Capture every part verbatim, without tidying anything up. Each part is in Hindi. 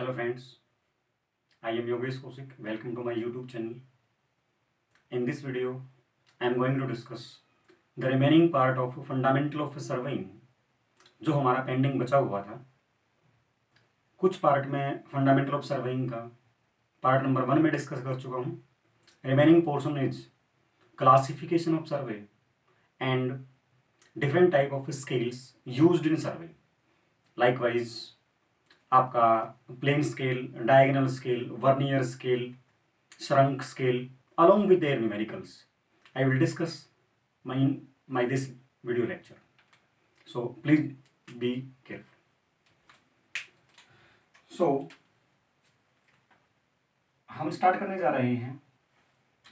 Hello friends, I am Yogesh Kaushik. Welcome to my YouTube channel. In this video, I am going to discuss the remaining part of fundamental of surveying, जो हमारा पेंडिंग बचा हुआ था. कुछ पार्ट में फंडामेंटल ऑफ सर्वेइंग का पार्ट नंबर वन में डिस्कस कर चुका हूँ. Remaining portion is classification of survey and different type of scales used in survey. Likewise आपका plane scale, diagonal scale, vernier scale, shrunk scale along with their numericals. I will discuss my my this video lecture. So please be careful. So हम स्टार्ट करने जा रहे हैं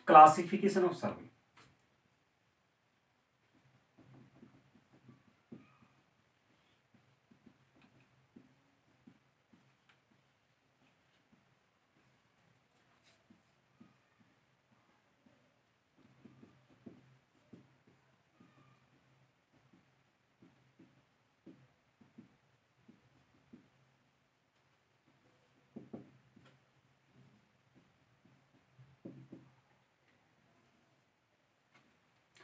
क्लासिफिकेशन ऑफ सर्वे.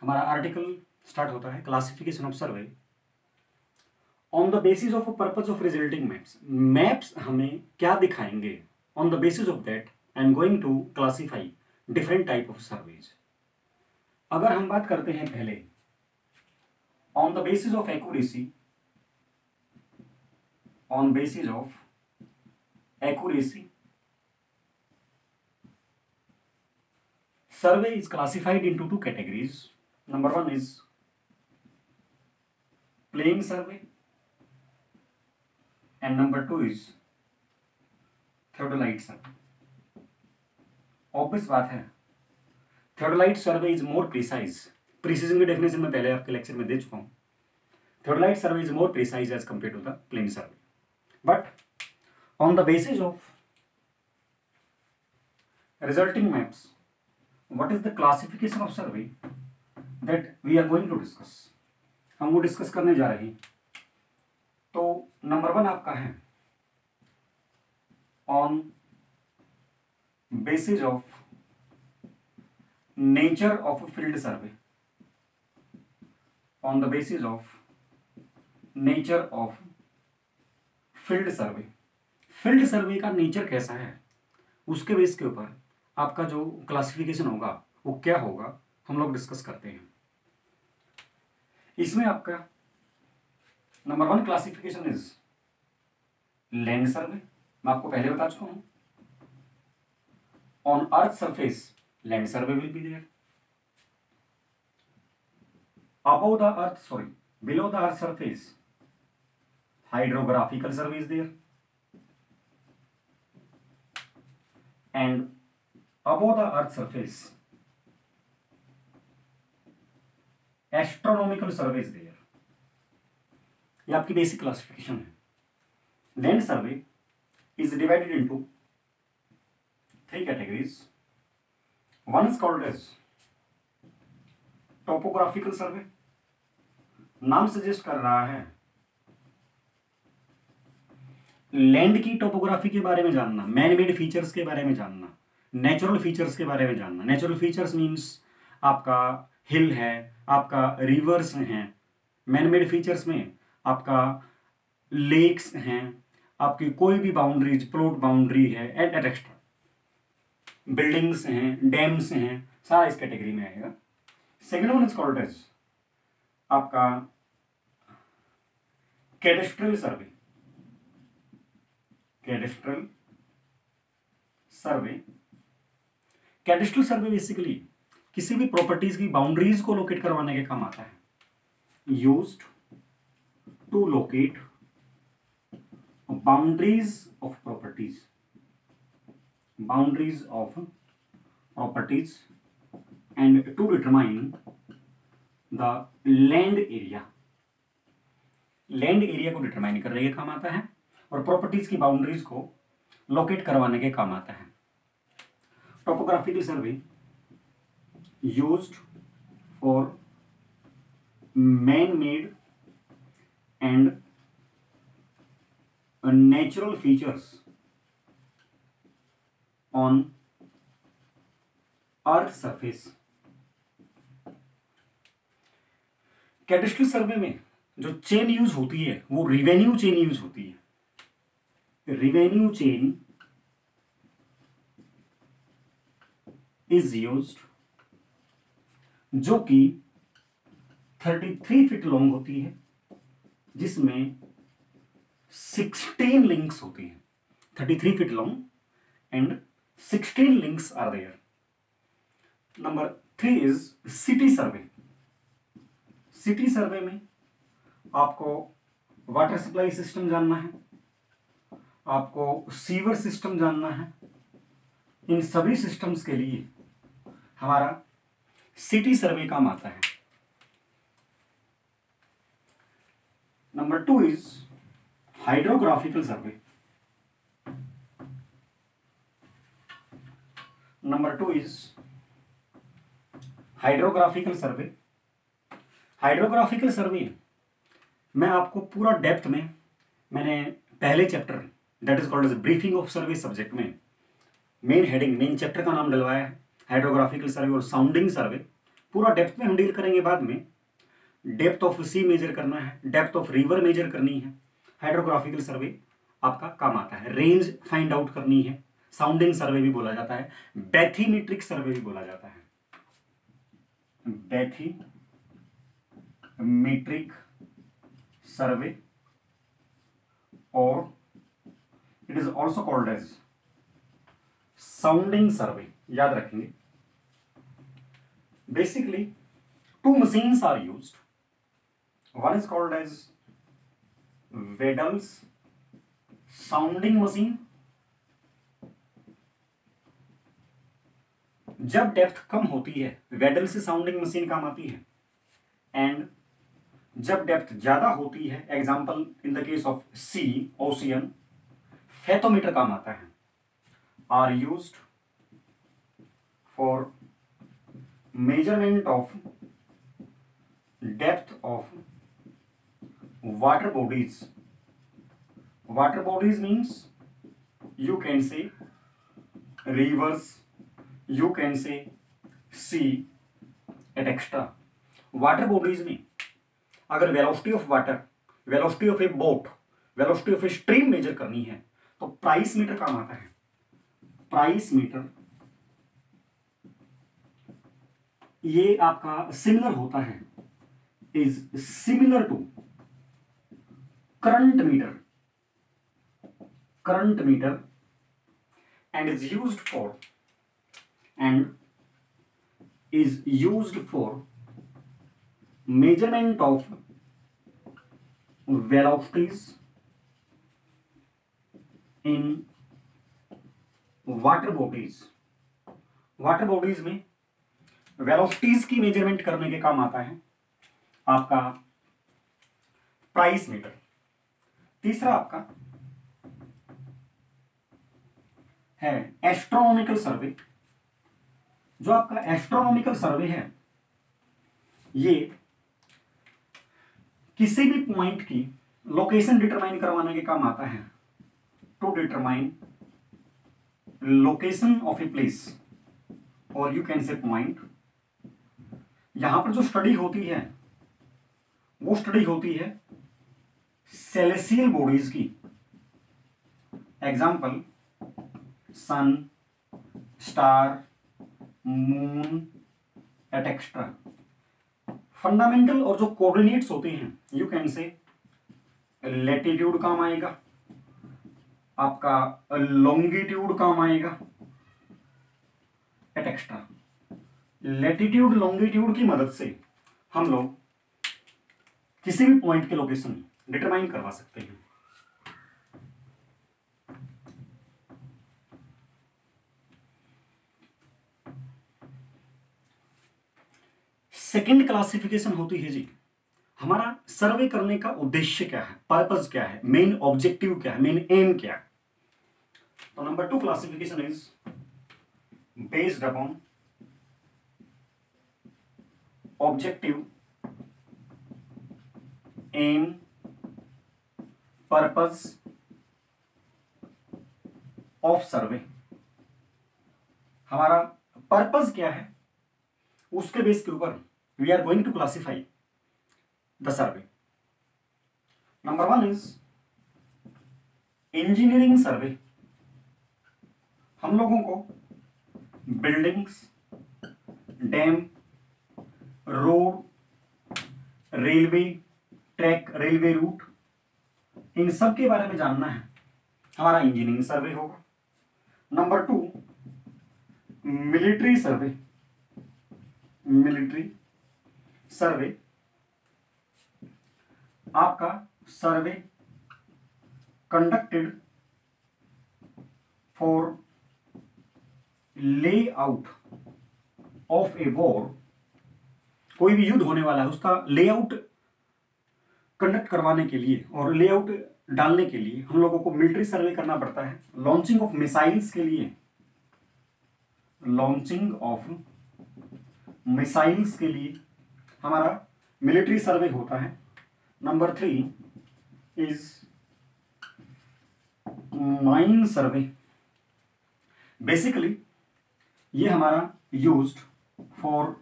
हमारा आर्टिकल स्टार्ट होता है classification of survey on the basis of purpose of resulting maps. Maps हमें क्या दिखाएंगे, on the basis of that I am going to classify different type of surveys. अगर हम बात करते हैं पहले on the basis of accuracy, on basis of accuracy survey is classified into two categories. Number one is plain survey and number two is Theodolite survey. Obvious बात है, Theodolite survey is more precise. Precision की definition में पहले आपके लेक्चर में दे चुका हूँ. Theodolite survey is more precise as compared to the plain survey. But on the basis of resulting maps, what is the classification of survey that we are going to discuss? हम वो डिस्कस करने जा रहे हैं. तो नंबर वन आपका है on basis of nature of field survey, on the basis of nature of field survey. Field survey का नेचर कैसा है उसके बेस के ऊपर आपका जो क्लासिफिकेशन होगा वो क्या होगा हम लोग डिस्कस करते हैं. इसमें आपका number one classification is land survey. मैं आपको पहले बता चुका हूं on earth surface land survey will be there, above the earth sorry below the earth surface hydrographical survey is there and above the earth surface astronomical surveys there. ये आपकी बेसिक क्लासिफिकेशन है. Land survey is divided into three categories. One is called as topographical survey. नाम सजेस्ट कर रहा है लैंड की टोपोग्राफी के बारे में जानना, मैन मेड फीचर्स के बारे में जानना, नेचुरल फीचर्स के बारे में जानना. नेचुरल फीचर्स मीन्स आपका हिल है, आपका रिवर्स हैं. मैनमेड फीचर्स में आपका लेक्स हैं, आपकी कोई भी बाउंड्रीज, प्लॉट बाउंड्री है एंड एक्स्ट्रा बिल्डिंग्स हैं, डैम्स हैं, सारा इस कैटेगरी में आएगा. Second one is called as आपका कैडास्ट्रल सर्वे. कैडास्ट्रल सर्वे कैडास्ट्रल सर्वे बेसिकली किसी भी प्रॉपर्टीज की बाउंड्रीज को लोकेट करवाने के काम आता है. Used to locate boundaries of properties, boundaries of properties and to determine the land area. Land area को डिटरमाइन करने के काम आता है और प्रॉपर्टीज की बाउंड्रीज को लोकेट करवाने के काम आता है. Topographical survey used for man-made and natural features on earth surface. Cadastral survey में जो चेन यूज होती है वो रिवेन्यू चेन यूज होती है। रिवेन्यू चेन इज यूज्ड, जो कि तैंतीस फीट लॉन्ग होती है, जिसमें सोलह लिंक्स होती हैं। तैंतीस फीट लॉन्ग एंड सोलह links are there. Number three is city survey. City survey में आपको वाटर सप्लाई सिस्टम जानना है, आपको सीवर सिस्टम जानना है। इन सभी सिस्टम्स के लिए हमारा सिटी सर्वे काम आता है। Number two is hydrographical survey. Number two is hydrographical survey. Hydrographical survey मैं आपको पूरा डेप्थ में, मैंने पहले chapter that is called as briefing of survey subject में मेन हेडिंग, मेन चैप्टर का नाम डलवाया है हाइड्रोग्राफिकल सर्वे और साउंडिंग सर्वे। पूरा डेप्थ में हम डील करेंगे बाद में। डेप्थ ऑफ सी मेजर करना है, डेप्थ ऑफ रिवर मेजर करनी है, हाइड्रोग्राफिकल सर्वे आपका काम आता है। रेंज फाइंड आउट करनी है, साउंडिंग सर्वे भी बोला जाता है, बैथीमेट्रिक सर्वे भी बोला जाता है। बैथीमेट्रिक सर्वे और it is also called as sounding survey, याद रखेंगे। Basically two machines are used, one is called as Weddle's sounding machine. जब डेप्थ कम होती है वेडल से साउंडिंग मशीन काम आती है, एंड जब डेप्थ ज्यादा होती है, example in the case of sea ocean, fathometer काम आता है। Are used for measurement of depth of water bodies. Water bodies means you can say rivers, you can say sea et cetera. Water bodies में अगर velocity of water, velocity of a boat, velocity of a stream measure करनी है तो प्राइस मीटर काम आता है। प्राइस मीटर ये आपका सिमिलर होता है, is similar to current meter, current meter and is used for and is used for measurement of velocities in water bodies। water bodies में velocities की measurement करने के काम आता है आपका price meter। तीसरा आपका है astronomical survey। जो आपका एस्ट्रोनॉमिकल सर्वे है ये किसी भी पॉइंट की लोकेशन डिटरमाइन करवाने के काम आता है। To determine location of a place और यू कैन से पॉइंट। यहां पर जो स्टडी होती है वो स्टडी होती है सेलेसियल बॉडीज की। Example sun, star, moon et cetera. Fundamental और जो कोऑर्डिनेट्स होते हैं, यू कैन से लैटिट्यूड काम आएगा, आपका लॉन्गिट्यूड काम आएगा एट एक्स्ट्रा। लैटिट्यूड लॉन्गिट्यूड की मदद से हम लोग किसी भी पॉइंट के लोकेशन डिटरमाइन करवा सकते हैं। सेकेंड क्लासिफिकेशन होती है जी हमारा सर्वे करने का उद्देश्य क्या है, पर्पस क्या है, मेन ऑब्जेक्टिव क्या है, मेन एम क्या है। तो number two classification is based upon objective, aim, purpose of survey. हमारा पर्पस क्या है उसके बेस के ऊपर we are going to classify the survey. Number one is engineering survey. हम लोगों को buildings, dam, road, railway track, railway route, इन सब के बारे में जानना है, हमारा इंजीनियरिंग सर्वे होगा. Number two military survey. Military survey आपका survey conducted for layout of a war. कोई भी युद्ध होने वाला है उसका लेआउट कंडक्ट करवाने के लिए और लेआउट डालने के लिए हम लोगों को मिलिट्री सर्वे करना पड़ता है. लॉन्चिंग ऑफ मिसाइल्स के लिए, लॉन्चिंग ऑफ मिसाइल्स के लिए हमारा मिलिट्री सर्वे होता है. Number three is mine survey. Basically ये हमारा used for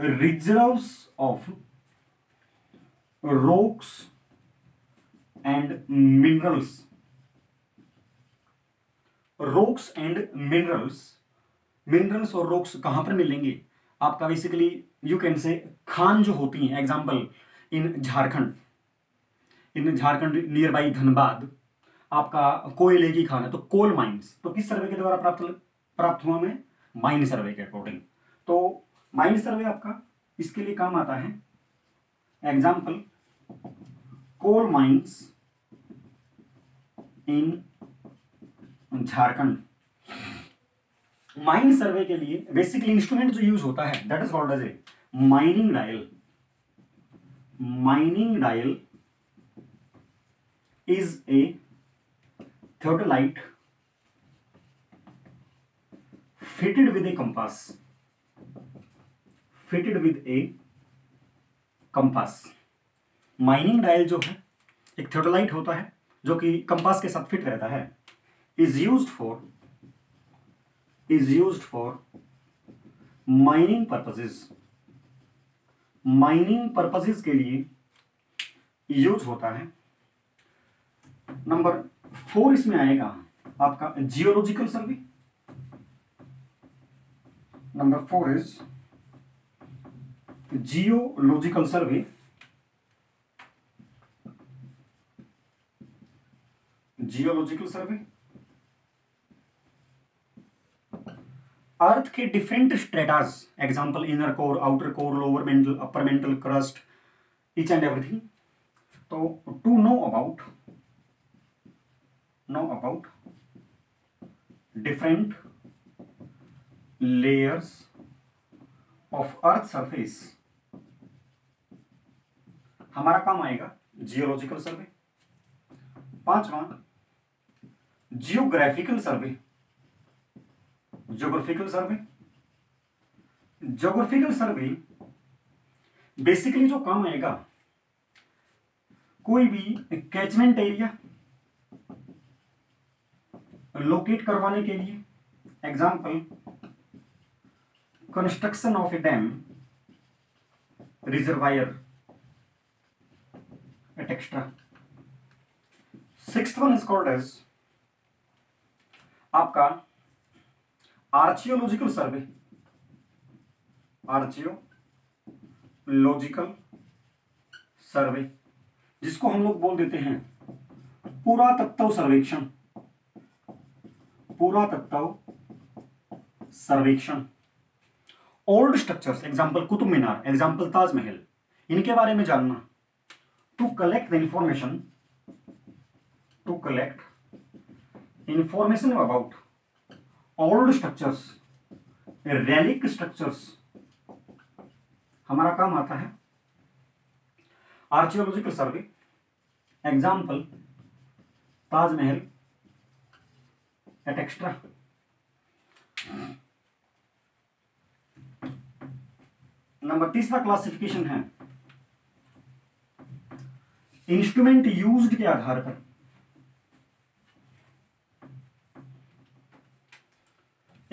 reserves of rocks and minerals. Rocks and minerals, minerals और रॉक्स कहां पर मिलेंगे? आपका बेसिकली यू कैन से खान जो होती हैं, example in Jharkhand, in Jharkhand nearby Dhanbad आपका कोयले की खान है, तो कोल माइंस. तो किस सर्वे के द्वारा प्राप्त प्राप्त हुआ हमें? माइन सर्वे के अकॉर्डिंग. तो माइन सर्वे आपका इसके लिए काम आता है. Example coal mines in Jharkhand. Mine survey के लिए बेसिकली इंस्ट्रूमेंट जो यूज होता है that is called as a mining dial. Mining dial is a theodolite fitted with a compass, fitted with a compass. Mining dial जो है एक थियोडोलाइट होता है जो कि कंपास के साथ फिट रहता है. Is used for, is used for mining purposes. mining purposes के लिए यूज होता है. नंबर फोर इसमें आएगा आपका geological survey. Number four is geological survey. Geological survey earth के different stratas, example inner core, outer core, lower mantle, upper mantle crust, each and everything. तो to know about, know about different layers of earth surface हमारा काम आएगा जियोलॉजिकल सर्वे. पांचवा geographical survey. Geographical survey, geographical survey basically जो काम आएगा कोई भी कैचमेंट एरिया लोकेट करवाने के लिए. Example construction of a dam, reservoir et cetera. Sixth one is called as आपका आर्कियोलॉजिकल सर्वे. आर्कियोलॉजिकल सर्वे जिसको हम लोग बोल देते हैं पुरातत्व सर्वेक्षण. पुरातत्व सर्वेक्षण old structures, example Qutub Minar, example Taj Mahal, इनके बारे में जानना. To collect the information, to collect information about old structures, relic structures हमारा काम आता है archaeological survey. Example Taj Mahal et cetera. Number तीसरा क्लासिफिकेशन है इंस्ट्रूमेंट यूज्ड के आधार पर.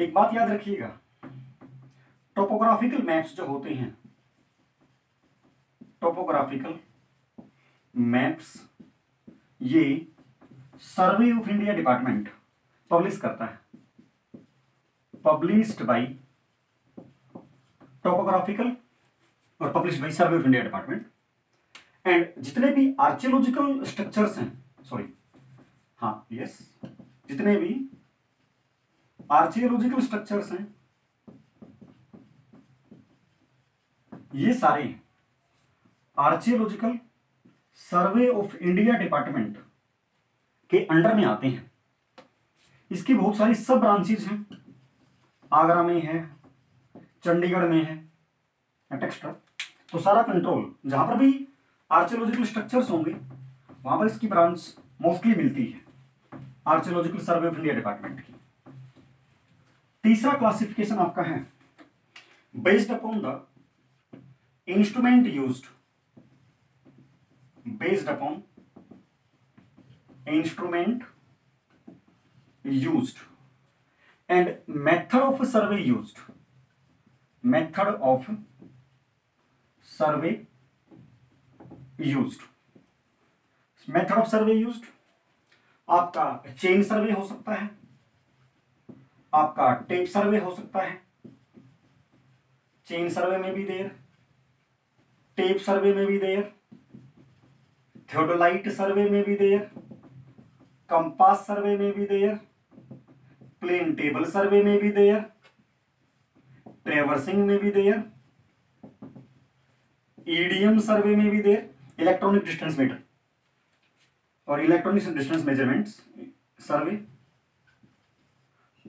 एक बात याद रखिएगा, टोपोग्राफिकल मैप्स जो होते हैं, टोपोग्राफिकल मैप्स ये survey of India department publish करता है, पब्लिश्ड बाय टोपोग्राफिकल और publish by survey of India department. And जितने भी आर्कियोलॉजिकल स्ट्रक्चर्स हैं, सॉरी हाँ यस जितने भी आर्कियोलॉजिकल स्ट्रक्चर्स हैं ये सारे archaeological survey of India department के अंडर में आते हैं। इसकी बहुत सारी सब ब्रांचेज हैं, आगरा में है, चंडीगढ़ में है, एक्स्ट्रा। तो सारा कंट्रोल जहां पर भी आर्कियोलॉजिकल स्ट्रक्चर्स होंगे वहां पर इसकी ब्रांच मोस्टली मिलती है, archaeological survey of India department की। तीसरा क्लासिफिकेशन आपका है based upon the instrument used, based upon instrument used and method of survey used, method of survey used. Method of survey used आपका चेन सर्वे हो सकता है, आपका टेप सर्वे हो सकता है, चेन सर्वे में भी देर, टेप सर्वे में भी देर, थियोडोलाइट सर्वे में भी देर, कंपास सर्वे में भी देर, प्लेन टेबल सर्वे में भी देर, ट्रेवर्सिंग में भी देर, ईडीएम सर्वे में भी देर, इलेक्ट्रॉनिक डिस्टेंस मीटर और electronic distance measurements survey,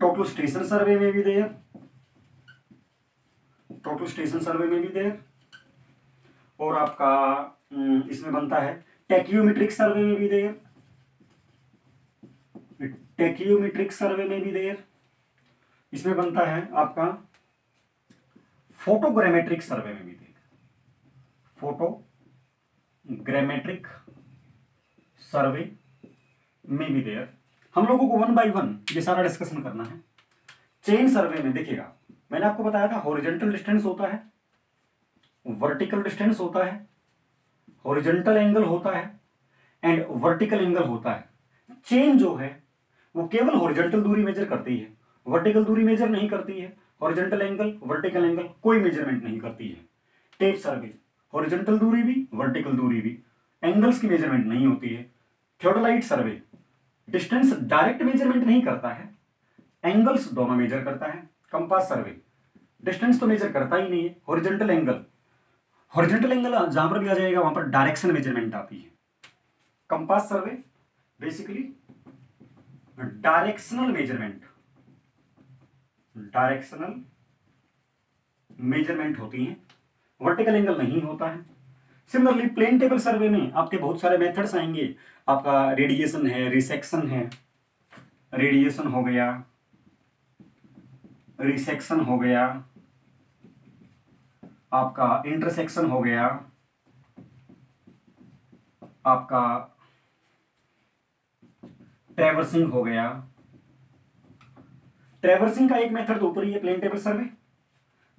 total station survey में भी देर, टोटल स्टेशन सर्वे में भी देर, और आपका इसमें बनता है टैकियोमेट्रिक सर्वे में भी देर, टैकियोमेट्रिक सर्वे में भी देर, इसमें बनता है आपका फोटोग्रामेट्रिक सर्वे में भी देर, फोटोग्रामेट्रिक सर्वे में भी देयर। हम लोगों को वन बाय वन ये सारा डिस्कशन करना है। चेन सर्वे में देखिएगा, मैंने आपको बताया था हॉरिजॉन्टल डिस्टेंस होता है, वर्टिकल डिस्टेंस होता है, हॉरिजॉन्टल एंगल होता है एंड वर्टिकल एंगल होता है। चेन जो है वो केवल हॉरिजॉन्टल दूरी मेजर करती है, वर्टिकल दूरी मेजर नहीं करती है, हॉरिजॉन्टल एंगल वर्टिकल एंगल कोई मेजरमेंट नहीं करती है। टेप सर्वे हॉरिजॉन्टल दूरी भी वर्टिकल दूरी भी एंगल्स की मेजरमेंट नहीं होती है। Theodolite survey distance direct measurement नहीं करता है, एंगल्स दोनों मेजर करता है। कंपास सर्वे डिस्टेंस तो मेजर करता ही नहीं है, हॉरिजॉन्टल एंगल, हॉरिजॉन्टल एंगल जहां पर भी आ जाएगा वहां पर डायरेक्शन मेजरमेंट आती है। Compass survey basically directional measurement, directional measurement होती है, वर्टिकल एंगल नहीं होता है। सिमिलरली प्लेन टेबल सर्वे में आपके बहुत सारे मेथड्स आएंगे, आपका रेडिएशन है, रिसेक्शन है, रेडिएशन हो गया, रिसेक्शन हो गया, आपका इंटरसेक्शन हो गया, आपका ट्रैवर्सिंग हो गया। ट्रैवर्सिंग का एक मेथड तो ऊपर ही है प्लेन टेबल सर्वे,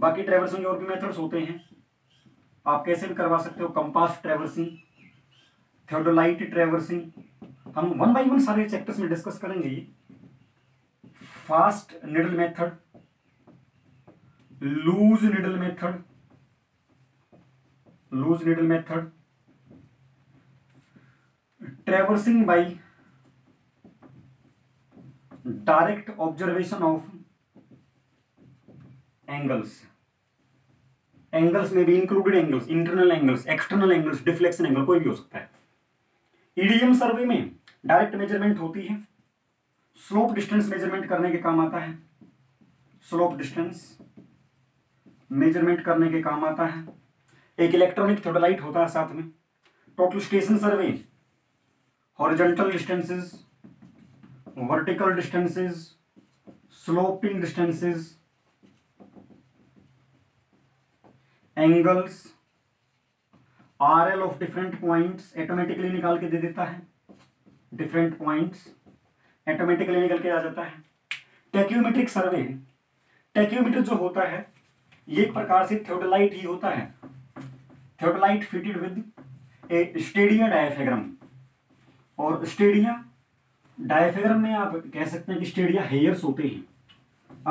बाकी ट्रैवर्सिंग और भी मेथड्स होते हैं, आप कैसे भी करवा सकते हो। कंपास ट्रैवर्सिंग, थियोडोलाइट ट्रैवर्सिंग, हम वन बाई वन सारे चैप्टर्स में डिस्कस करेंगे। Fast needle method, loose needle method, loose needle method, traversing by direct observation of angles, angles में भी included angles, internal angles, external angles, deflection angle कोई भी हो सकता है। ईडीएम सर्वे में डायरेक्ट मेजरमेंट होती है, स्लोप डिस्टेंस मेजरमेंट करने के काम आता है, स्लोप डिस्टेंस मेजरमेंट करने के काम आता है। एक इलेक्ट्रॉनिक थियोडोलाइट होता है साथ में। Total station survey horizontal distances, vertical distances, sloping distances, angles, R L of different points automatically निकाल के दे देता है, डिफरेंट पॉइंट्स ऑटोमेटिकली निकल के आ जाता है। टैकियोमेट्रिक सर्वे टैकियोमीटर जो होता है ये एक प्रकार से थियोडोलाइट ही होता है। Theodolite fitted with a stadia diaphragm, और स्टेडिया डायफ्राम में आप कह सकते हैं कि स्टेडिया हेयर्स होते हैं।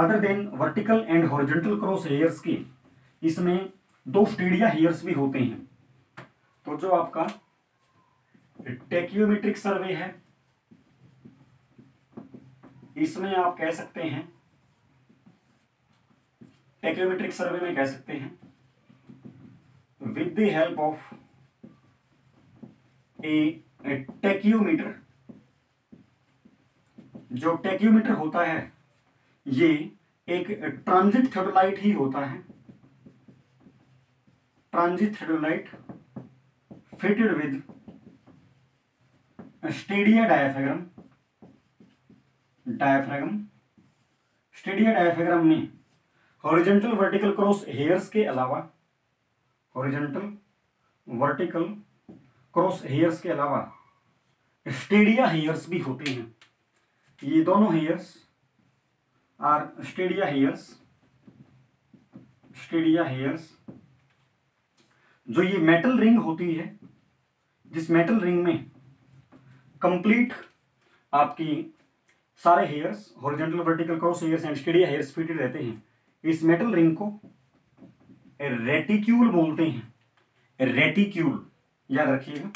Other than vertical and horizontal cross hairs के इसमें दो स्टेडिया हेयर्स भी होते हैं। तो जो आपका टैकियोमेट्रिक सर्वे है इसमें आप कह सकते हैं, टैकियोमेट्रिक सर्वे में कह सकते हैं with the help of a tacheometer, जो टैकियोमीटर होता है ये एक ट्रांजिट थियोडोलाइट ही होता है। Transit theodolite fitted with stadia diaphragm, diaphragm stadia diaphragm में हॉरिजॉन्टल वर्टिकल क्रॉस हेयर्स के अलावा, हॉरिजॉन्टल वर्टिकल क्रॉस हेयर्स के अलावा स्टेडिया हेयर्स भी होते हैं। ये दोनों hairs are stadia hairs, stadia hairs जो ये मेटल रिंग होती है, जिस मेटल रिंग में कंप्लीट आपकी सारे hairs horizontal vertical cross hairs and stadia hairs fitted रहते हैं। इस मेटल रिंग को रेटिक्यूल बोलते हैं, रेटिक्यूल याद रखिएगा।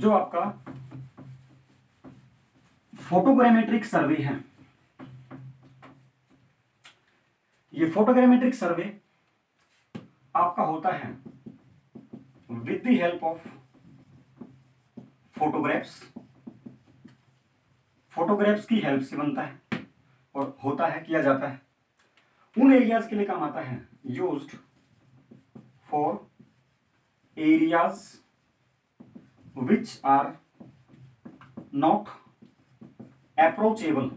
जो आपका फोटोग्रामेट्रिक सर्वे है, ये फोटोग्रामेट्रिक सर्वे आपका होता है with the help of photographs, photographs की हेल्प से बनता है और होता है, किया जाता है उन एरियाज के लिए काम आता है। Used for areas which are not approachable,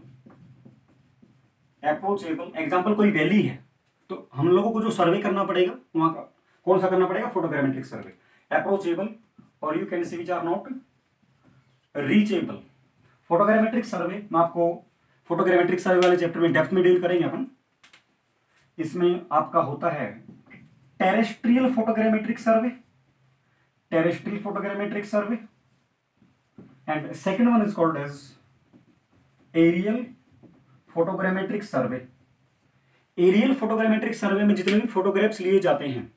approachable example कोई वैली है तो हम लोगों को जो सर्वे करना पड़ेगा वहां का कौन सा करना पड़ेगा, फोटोग्रामेट्रिक सर्वे। अप्रोचेबल और you can see which are not reachable. Photogrammetric survey में आपको फोटोग्रामेट्रिक सर्वे वाले चैप्टर में डेप्थ में डील करेंगे अपन। इसमें आपका होता है terrestrial photogrammetric survey, terrestrial photogrammetric survey and second one is called as aerial photogrammetric survey. Aerial photogrammetric survey में जितने भी फोटोग्राफ्स लिए जाते हैं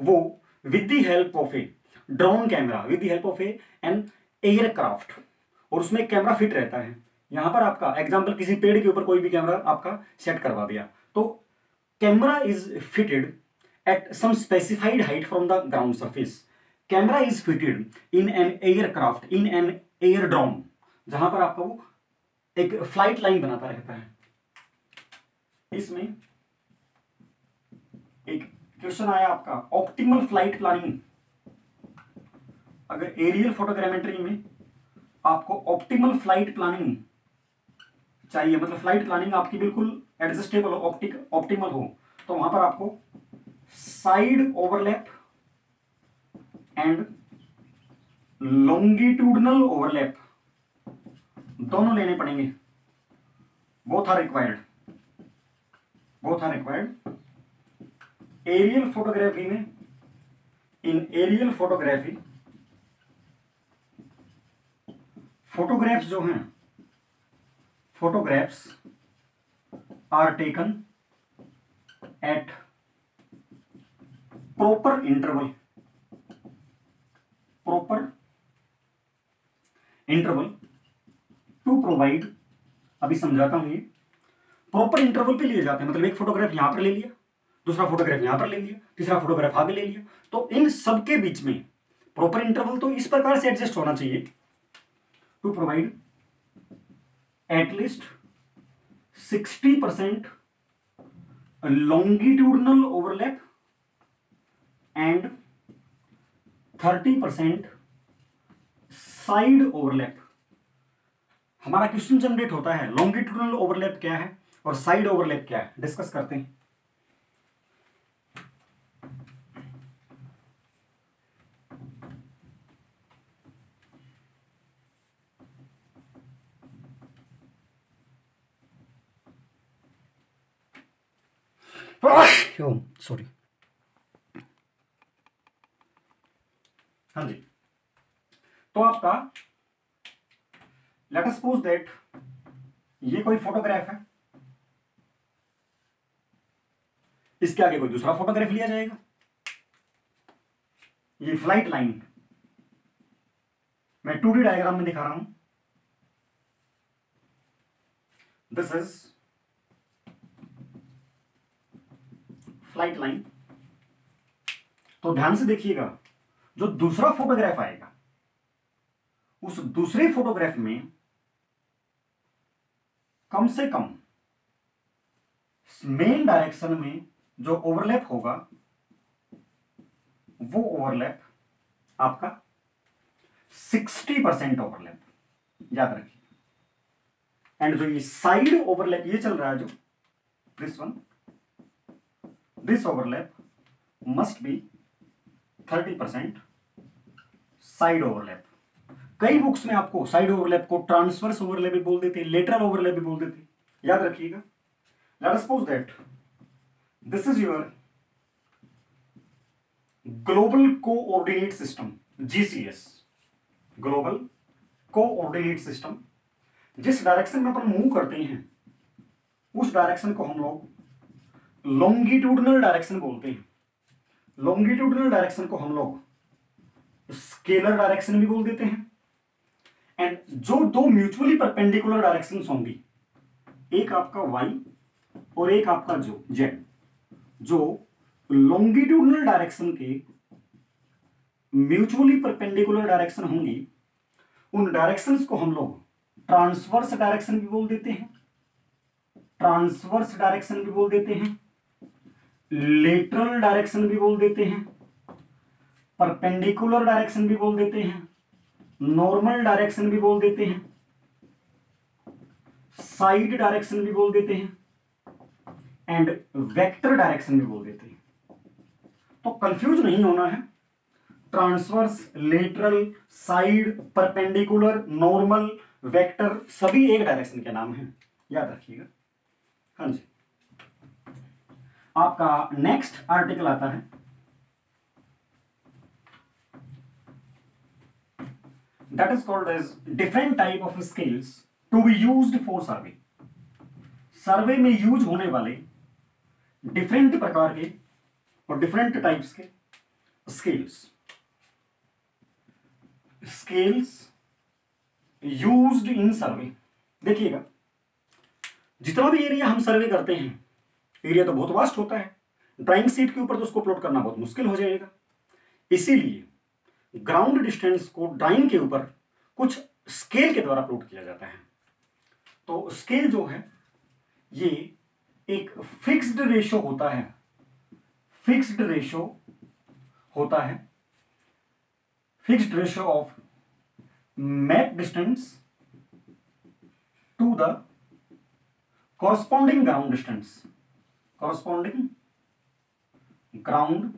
वो with the help of a drone camera, with the help of a an aircraft, और उसमें कैमरा फिट रहता है। यहाँ पर आपका एग्जाम्पल किसी पेड़ के ऊपर कोई भी कैमरा आपका सेट करवा दिया, तो camera is fitted at some specified height from the ground surface. Camera is fitted in an aircraft, in an air drone, जहां पर आपका वो एक फ्लाइट लाइन बनाता रहता है। इसमें एक क्वेश्चन आया आपका ऑप्टिमल फ्लाइट प्लानिंग। अगर एरियल फोटोग्रामेट्री में आपको ऑप्टिमल फ्लाइट प्लानिंग चाहिए, मतलब फ्लाइट प्लानिंग आपकी बिल्कुल एडजस्टेबल हो, ऑप्टिक ऑप्टिमल हो, तो वहां पर आपको side overlap and longitudinal overlap दोनों लेने पड़ेंगे। Both are required, both are required aerial photography में। इन एरियल फोटोग्राफी फोटोग्राफ्स जो हैं, photographs are taken at proper interval, proper interval to provide, अभी समझाता हूं। ये प्रॉपर इंटरवल पे लिए जाते हैं, मतलब एक फोटोग्राफ यहां पर ले लिया, दूसरा फोटोग्राफ यहां पर ले लिया, तीसरा फोटोग्राफ आगे ले लिया, तो इन सबके बीच में प्रॉपर इंटरवल तो इस प्रकार से एडजस्ट होना चाहिए to provide at least sixty percent longitudinal overlap and thirty percent side overlap। हमारा क्वेश्चन जनरेट होता है longitudinal overlap क्या है और side overlap क्या है, डिस्कस करते हैं। सॉरी हाँ जी। तो आपका लेट अस सपोज दैट ये कोई फोटोग्राफ है, इसके आगे कोई दूसरा फोटोग्राफ लिया जाएगा, ये फ्लाइट लाइन मैं टू डी डायग्राम में दिखा रहा हूं, दिस इज फ्लाइट लाइन। तो ध्यान से देखिएगा जो दूसरा फोटोग्राफ आएगा उस दूसरे फोटोग्राफ में कम से कम मेन डायरेक्शन में जो ओवरलैप होगा वो ओवरलैप आपका साठ परसेंट ओवरलैप याद रखिए। एंड जो ये साइड ओवरलैप ये चल रहा है जो this one, this overlap must be तीस परसेंट साइड ओवरलैप। कई बुक्स में आपको साइड ओवरलैप को ट्रांसवर्स ओवरलैप भी बोल देते हैं, लेटरल ओवरलैप भी बोल देते हैं, याद रखिएगा। Let suppose that this is your global coordinate system GCS, global coordinate system. जिस डायरेक्शन में अपन मूव करते हैं उस डायरेक्शन को हम लोग लॉन्गिट्यूडनल डायरेक्शन बोलते हैं। लॉन्गिट्यूडनल डायरेक्शन को हम लोग स्केलर डायरेक्शन भी बोल देते हैं। एंड जो दो म्यूचुअली परपेंडिकुलर डायरेक्शन होंगी, एक आपका वाई और एक आपका जो जेड, जो लॉन्गिट्यूडनल डायरेक्शन के म्यूचुअली परपेंडिकुलर डायरेक्शन होंगी, उन डायरेक्शंस को हम लोग ट्रांसवर्स डायरेक्शन भी बोल देते हैं, ट्रांसवर्स डायरेक्शन भी बोल देते हैं, लेटरल डायरेक्शन भी बोल देते हैं, परपेंडिकुलर डायरेक्शन भी बोल देते हैं, नॉर्मल डायरेक्शन भी बोल देते हैं, साइड डायरेक्शन भी बोल देते हैं एंड वेक्टर डायरेक्शन भी बोल देते हैं। तो कंफ्यूज नहीं होना है, transverse, lateral, side, perpendicular, normal, vector सभी एक डायरेक्शन के नाम हैं, याद रखिएगा। हाँ जी। आपका नेक्स्ट आर्टिकल आता है that is called as different type of scales to be used for survey. Survey में यूज होने वाले डिफरेंट प्रकार के और डिफरेंट टाइप्स के scales, scales used in survey. देखिएगा जितना भी एरिया हम सर्वे करते हैं, एरिया तो बहुत वास्ट होता है, ड्राइंग सीट के ऊपर तो उसको प्लॉट करना बहुत मुश्किल हो जाएगा, इसीलिए ग्राउंड डिस्टेंस को ड्राइंग के ऊपर कुछ स्केल के द्वारा प्लॉट किया जाता है। तो स्केल जो है ये एक फिक्स्ड रेशो होता है, फिक्स्ड रेशो होता है, fixed ratio of map distance to the corresponding ground distance, corresponding ground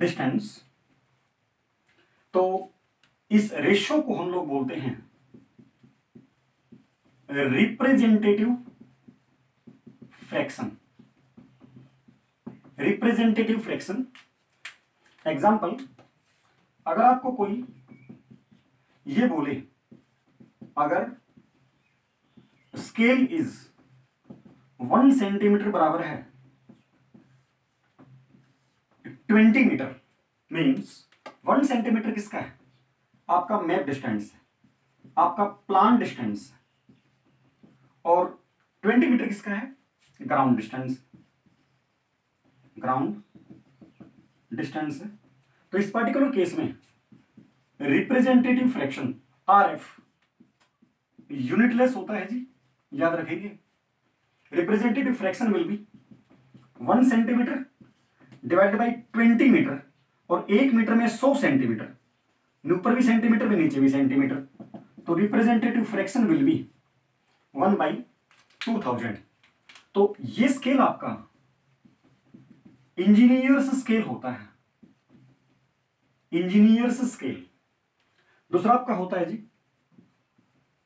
distance. तो इस रेशो को हम लोग बोलते हैं representative fraction, representative fraction. Example, अगर आपको कोई ये बोले अगर स्केल इज वन सेंटीमीटर बराबर है twenty metre, means one centimetre किसका है? आपका मैप डिस्टेंस है, आपका प्लान डिस्टेंस है, और ट्वेंटी मीटर किसका है? ग्राउंड डिस्टेंस, ग्राउंड डिस्टेंस है। तो इस पर्टिकुलर केस में representative fraction R F unitless होता है जी, याद रखेंगे। Representative fraction will be one centimetre divided by twenty metre, और एक मीटर में सौ सेंटीमीटर, ऊपर भी सेंटीमीटर में नीचे भी सेंटीमीटर। तो representative fraction will be one by two thousand. तो ये स्केल आपका इंजीनियर्स स्केल होता है, इंजीनियर्स स्केल। दूसरा आपका होता है जी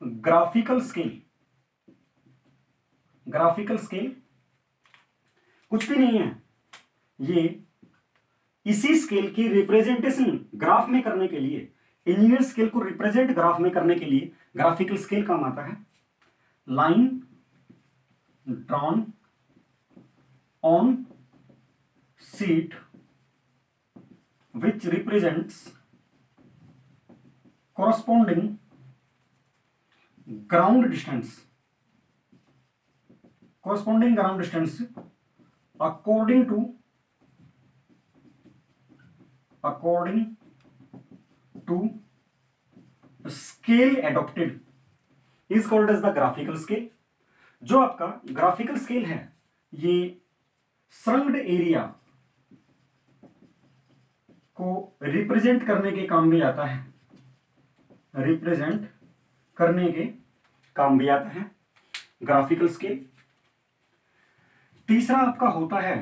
ग्राफिकल स्केल, ग्राफिकल स्केल। कुछ भी नहीं है। ये इसी स्केल की रिप्रेजेंटेशन ग्राफ में करने के लिए, इंजीनियर स्केल को रिप्रेजेंट ग्राफ में करने के लिए ग्राफिकल स्केल काम आता है। Line drawn on sheet which represents corresponding ground distance corresponding ground distance according to according to scale adopted is called as the graphical scale। जो आपका graphical scale है ये श्रंक्ड एरिया को रिप्रेजेंट करने के काम भी आता है, रिप्रेजेंट करने के काम भी आता है ग्राफिकल स्केल। तीसरा आपका होता है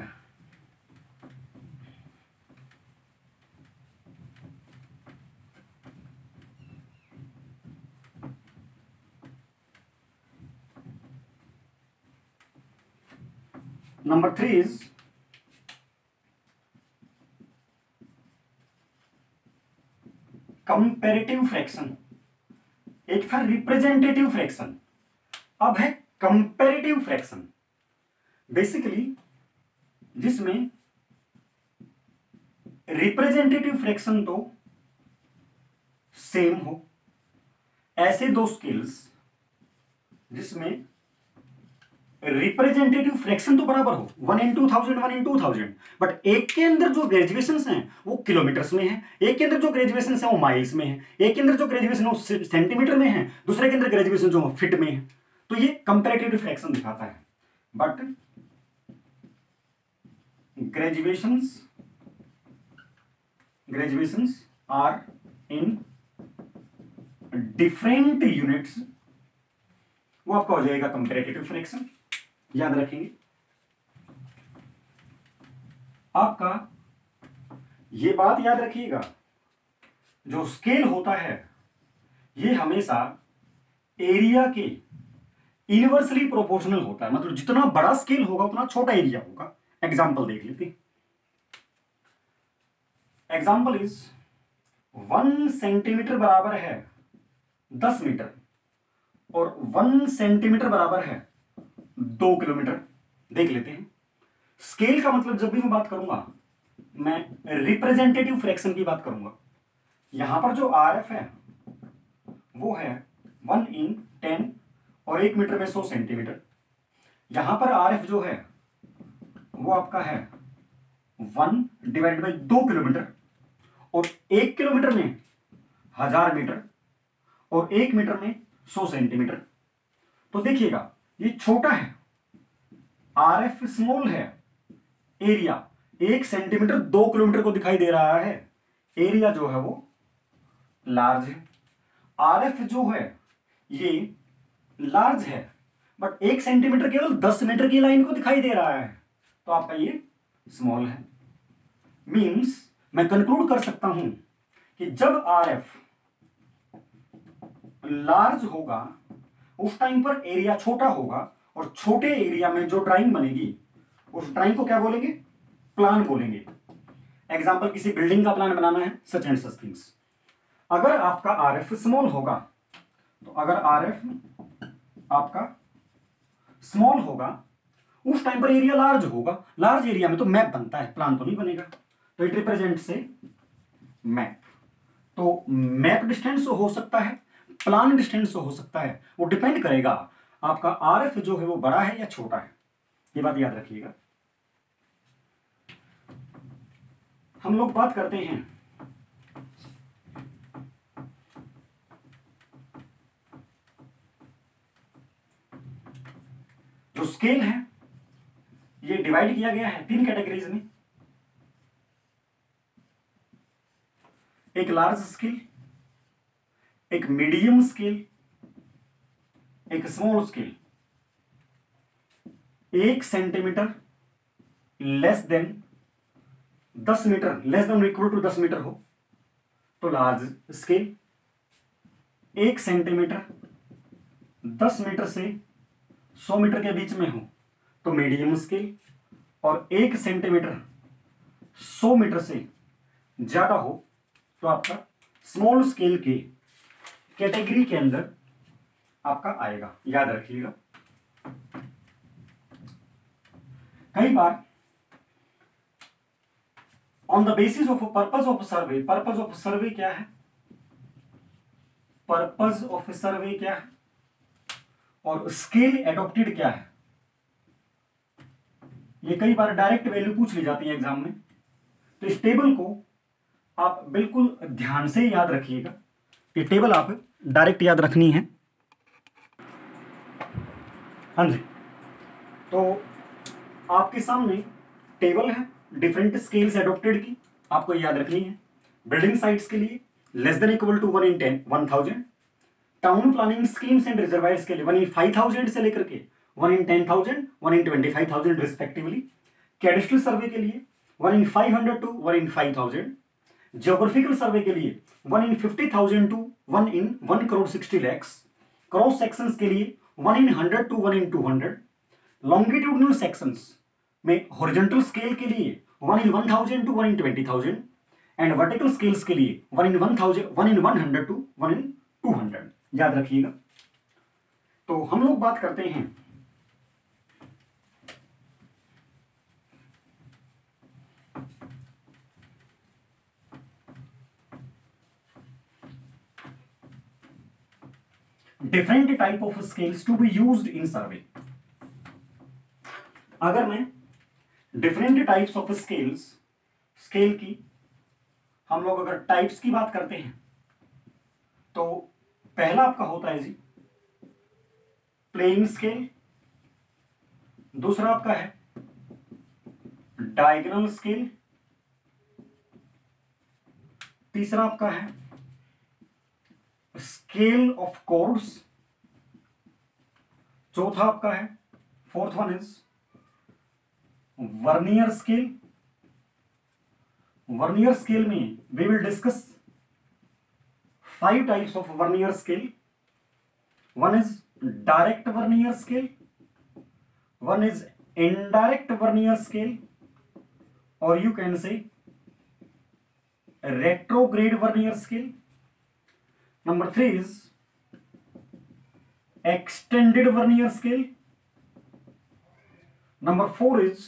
number three is comparative fraction. एक था रिप्रेजेंटेटिव फ्रैक्शन, अब है कंपैरेटिव फ्रैक्शन। बेसिकली जिसमें रिप्रेजेंटेटिव फ्रैक्शन तो सेम हो, ऐसे दो स्केल्स जिसमें रिप्रेजेंटेटिव फ्रैक्शन तो बराबर हो, one in two thousand one in two thousand, but एक के अंदर जो ग्रेजुएशंस हैं वो किलोमीटर्स में है, एक के अंदर जो ग्रेजुएशंस हैं वो माइल्स में है, एक के अंदर जो ग्रेजुएशन है वो सेंटीमीटर में है, दूसरे के अंदर ग्रेजुएशन जो फीट में है। तो ये कंपैरेटिव फ्रैक्शन दिखाता है, but graduations graduations are in different units, वो आपका हो जाएगा कंपैरेटिव फ्रैक्शन। याद रखेंगे आपका ये बात, याद रखिएगा जो स्केल होता है ये हमेशा एरिया के इनवर्सली प्रोपोर्शनल होता है, मतलब जितना बड़ा स्केल होगा उतना छोटा एरिया होगा। एग्जांपल देख लेते हैं। एग्जांपल इज वन सेंटीमीटर बराबर है दस मीटर और वन सेंटीमीटर बराबर है दो किलोमीटर। देख लेते हैं स्केल का मतलब, जब भी मैं बात करूंगा मैं रिप्रेजेंटेटिव फ्रैक्शन की बात करूंगा। यहां पर जो आर एफ है वो है वन इन टेन और एक मीटर में सौ सेंटीमीटर। यहां पर आर एफ जो है वो आपका है वन डिवाइड बाई दो किलोमीटर और एक किलोमीटर में हजार मीटर और एक मीटर में सौ सेंटीमीटर। तो देखिएगा ये छोटा है, आर एफ स्मॉल है, एरिया एक सेंटीमीटर दो किलोमीटर को दिखाई दे रहा है, एरिया जो है वो लार्ज है। आर एफ जो है ये लार्ज है बट एक सेंटीमीटर केवल दस मीटर की लाइन को दिखाई दे रहा है, तो आपका ये स्मॉल है। मीन्स मैं कंक्लूड कर सकता हूं कि जब आर एफ लार्ज होगा उस टाइम पर एरिया छोटा होगा और छोटे एरिया में जो ड्राइंग बनेगी उस ड्राइंग को क्या बोलेंगे? प्लान बोलेंगे। एग्जाम्पल किसी बिल्डिंग का प्लान बनाना है, सच एंड सच थिंग्स। अगर आपका आरएफ स्मॉल होगा, तो अगर आरएफ आपका स्मॉल होगा उस टाइम पर एरिया लार्ज होगा, लार्ज एरिया में तो मैप बनता है, प्लान तो नहीं बनेगा। तो इट रिप्रेजेंट से मैप, तो मैप डिस्टेंस हो सकता है, प्लान डिस्टेंस हो सकता है, वो डिपेंड करेगा आपका आर एफ जो है वो बड़ा है या छोटा है। ये बात याद रखिएगा। हम लोग बात करते हैं जो स्केल है ये डिवाइड किया गया है तीन कैटेगरीज में। एक लार्ज स्केल, एक मीडियम स्केल, एक स्मॉल स्केल। एक सेंटीमीटर लेस देन दस metre, less than equal to दस मीटर हो तो लार्ज स्केल। एक सेंटीमीटर दस मीटर से सौ मीटर के बीच में हो तो मीडियम स्केल। और एक सेंटीमीटर सौ मीटर से ज़्यादा हो तो आपका स्मॉल स्केल के कैटेगरी के अंदर आपका आएगा, याद रखिएगा। कई बार on the basis of purpose of survey, purpose of survey क्या है, पर्पज ऑफ सर्वे क्या है और स्केल एडॉप्टेड क्या है, ये कई बार डायरेक्ट वैल्यू पूछ ली जाती है एग्जाम में। तो इस टेबल को आप बिल्कुल ध्यान से याद रखिएगा, ये टेबल आप डायरेक्ट याद रखनी है। हाँ जी, तो आपके सामने टेबल है डिफरेंट स्केल्स एडॉप्टेड की, आपको याद रखनी है। बिल्डिंग साइट्स के लिए less than equal to one in ten one thousand, town planning schemes and reservoirs के लिए वन इन फाइव थाउजेंड से लेकर के one in ten thousand one in twenty five thousand respectively, cadastral survey के लिए one in five hundred to one in five thousand, geographical survey के लिए one in fifty thousand to one in one crore sixty lakhs, cross sections के लिए one in hundred to one in two hundred, longitudinal sections में हॉरिजॉन्टल स्केल के लिए one in one thousand to one in twenty thousand and vertical scales के लिए one in one thousand one in one hundred to one in two hundred, याद रखिएगा। तो हम लोग बात करते हैं different type of scales to be used in survey. अगर मैं different types of scales, scale की हम लोग अगर टाइप्स की बात करते हैं तो पहला आपका होता है जी प्लेन स्केल, दूसरा आपका है डायगोनल स्केल, तीसरा आपका है स्केल ऑफ कोर्ड्स, चौथा आपका है, fourth one is vernier scale. Vernier scale में we will discuss five types of vernier scale. One is direct vernier scale, one is indirect vernier scale, और you can say retrograde vernier scale. Number three is extended vernier scale. Number four is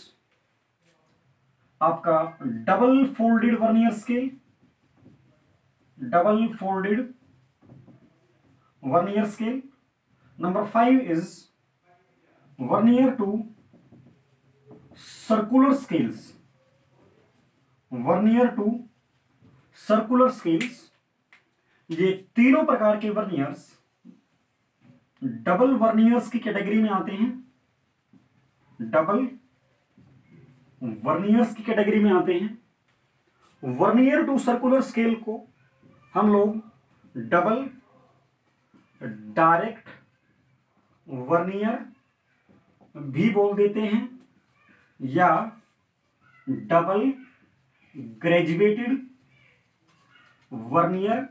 आपका double folded vernier scale, double folded vernier scale. Number five is vernier to circular scales, vernier to circular scales. ये तीनों प्रकार के वर्नियर्स डबल वर्नियर्स की कैटेगरी में आते हैं, डबल वर्नियर्स की कैटेगरी में आते हैं। वर्नियर टू सर्कुलर स्केल को हम लोग डबल, डायरेक्ट वर्नियर भी बोल देते हैं या डबल ग्रेजुएटेड वर्नियर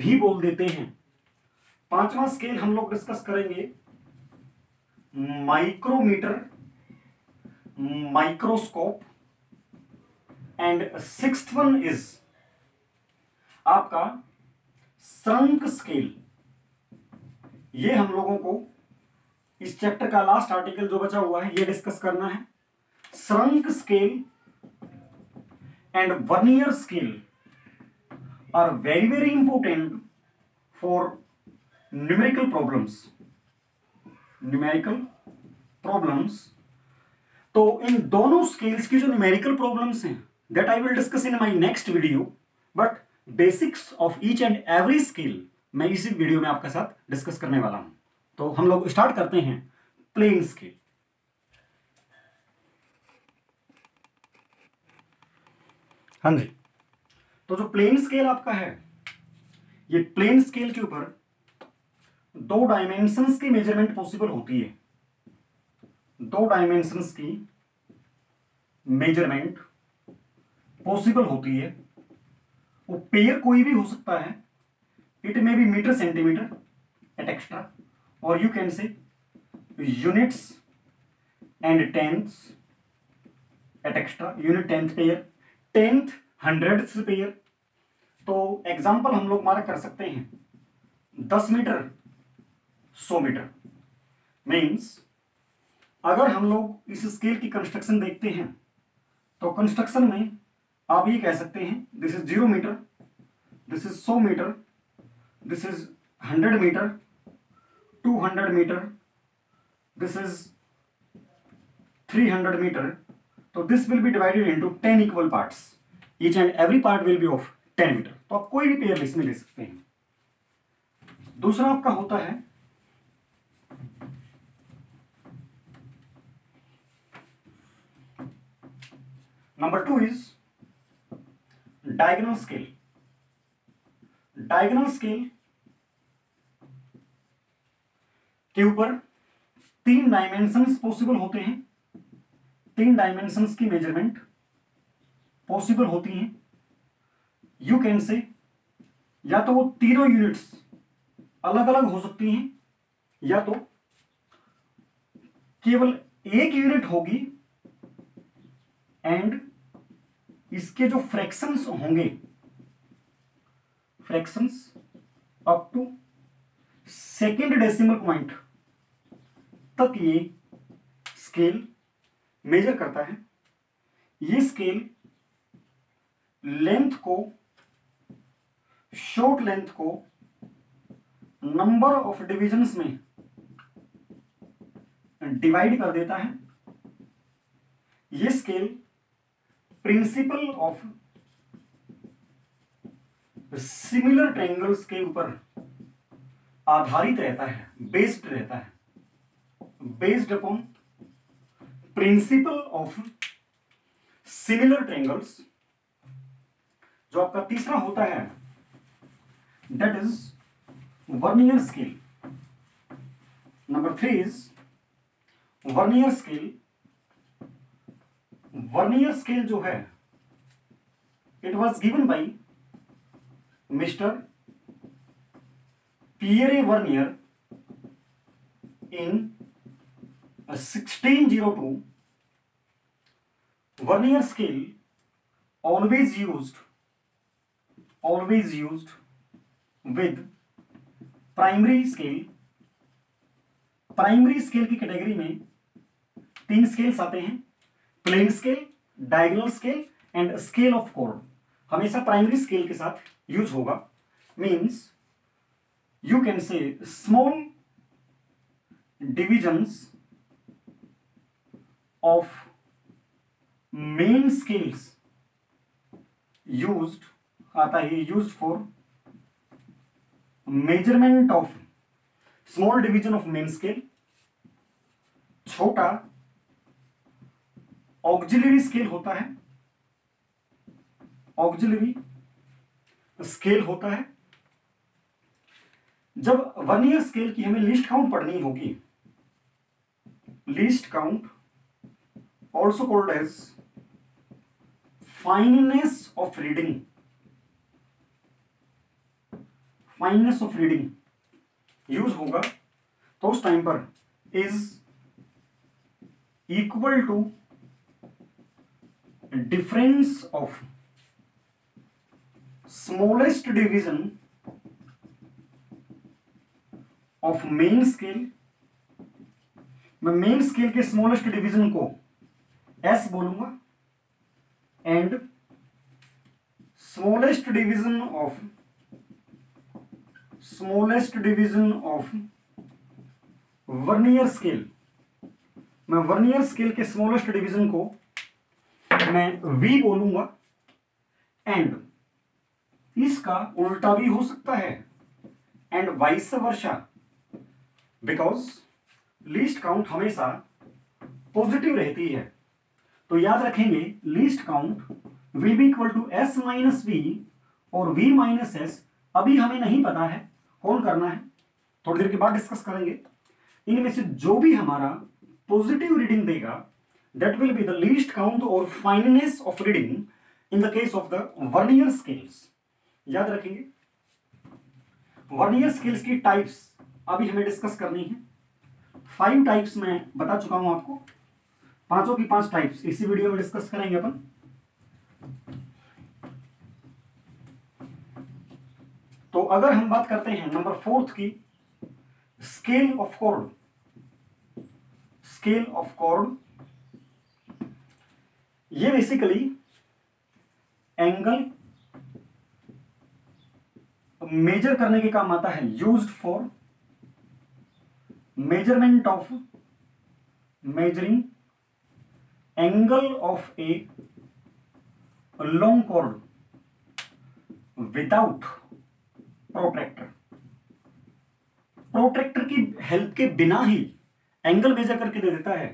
भी बोल देते हैं। पांचवा स्केल हम लोग डिस्कस करेंगे micrometer microscope and sixth one is आपका श्रंक स्केल। ये हम लोगों को इस चैप्टर का लास्ट आर्टिकल जो बचा हुआ है ये डिस्कस करना है। Shrunk scale and vernier scale are very very important for numerical problems, numerical problems। तो इन दोनों स्केल्स की जो numerical problems हैं that I will discuss in my next video, but basics of each and every skill मैं इसी वीडियो में आपके साथ डिस्कस करने वाला हूं। तो हम लोग स्टार्ट करते हैं प्लेन स्केल। हाँ जी, तो जो प्लेन स्केल आपका है, ये प्लेन स्केल के ऊपर दो डायमेंशंस की मेजरमेंट पॉसिबल होती है, दो डायमेंशंस की मेजरमेंट पॉसिबल होती है। वो पेयर कोई भी हो सकता है, it may be metre centimetre etcetera, और you can say units and tenths etcetera unit tenth per year, tenth hundreds per year. तो एग्जाम्पल हम लोग मारा कर सकते हैं दस मीटर सौ मीटर। मीन्स अगर हम लोग इस स्केल की कंस्ट्रक्शन देखते हैं तो कंस्ट्रक्शन में आप ये कह सकते हैं this is zero metre, this is सौ metre, this is hundred metre, two hundred metre, this is three hundred metre. तो this will be divided into ten equal parts, each and every part will be of ten metre. तो आप कोई भी पेयर इसमें ले सकते हैं। दूसरा आपका होता है number two is diagonal scale. Diagonal scale के ऊपर तीन डायमेंशंस पॉसिबल होते हैं, तीन डायमेंशंस की मेजरमेंट पॉसिबल होती हैं। यू कैन से या तो वो तीनों यूनिट्स अलग अलग हो सकती हैं या तो केवल एक यूनिट होगी एंड इसके जो फ्रैक्शंस होंगे, fractions up to second decimal point तक ये स्केल मेजर करता है। ये स्केल लेंथ को, शॉर्ट लेंथ को नंबर ऑफ डिविजन्स में डिवाइड कर देता है। ये scale principle of similar triangles के ऊपर आधारित रहता है, बेस्ड रहता है, based upon principle of similar triangles. जो आपका तीसरा होता है that is vernier scale. Number three is vernier scale. Vernier scale जो है it was given by mister Pierre Vernier in sixteen oh two. Vernier scale always used always used with primary scale। Primary scale की कैटेगरी में तीन स्केल्स आते हैं, plain scale, diagonal scale and scale of chord. हमेशा प्राइमरी स्केल के साथ यूज होगा। Means you can say small divisions of main scales used आता है used for measurement of small division of main scale। छोटा auxiliary scale होता है, auxiliary scale होता है। जब वर्नियर स्केल की हमें लिस्ट काउंट पढ़नी होगी, least count also called as fineness of reading, fineness of reading use होगा तो उस टाइम पर is equal to difference of smallest division of main scale। मैं main scale के smallest division को एस बोलूंगा and smallest division of smallest division of vernier scale. मैं वर्नियर स्केल के स्मॉलेस्ट डिवीजन को मैं वी बोलूंगा एंड इसका उल्टा भी हो सकता है and vice versa, because least count हमेशा पॉजिटिव रहती है। तो याद रखेंगे least count will be equal to S minus V और वी माइनस एस। अभी हमें नहीं पता है कौन करना है, थोड़ी देर के बाद डिस्कस करेंगे। इनमें से जो भी हमारा पॉजिटिव रीडिंग देगा that will be the least count और fineness of reading in the case of the vernier scales. याद रखेंगे वर्नियर स्केल्स की टाइप्स अभी हमें डिस्कस करनी है। फाइव टाइप्स में बता चुका हूं आपको। पांचों की पांच टाइप्स इसी वीडियो में डिस्कस करेंगे अपन। तो अगर हम बात करते हैं नंबर फोर्थ की, scale of chord. Scale of chord ये बेसिकली एंगल मेजर करने के काम आता है, used for measurement of measuring angle of a long chord without protractor. Protractor की हेल्प के बिना ही एंगल मेजर करके दे देता है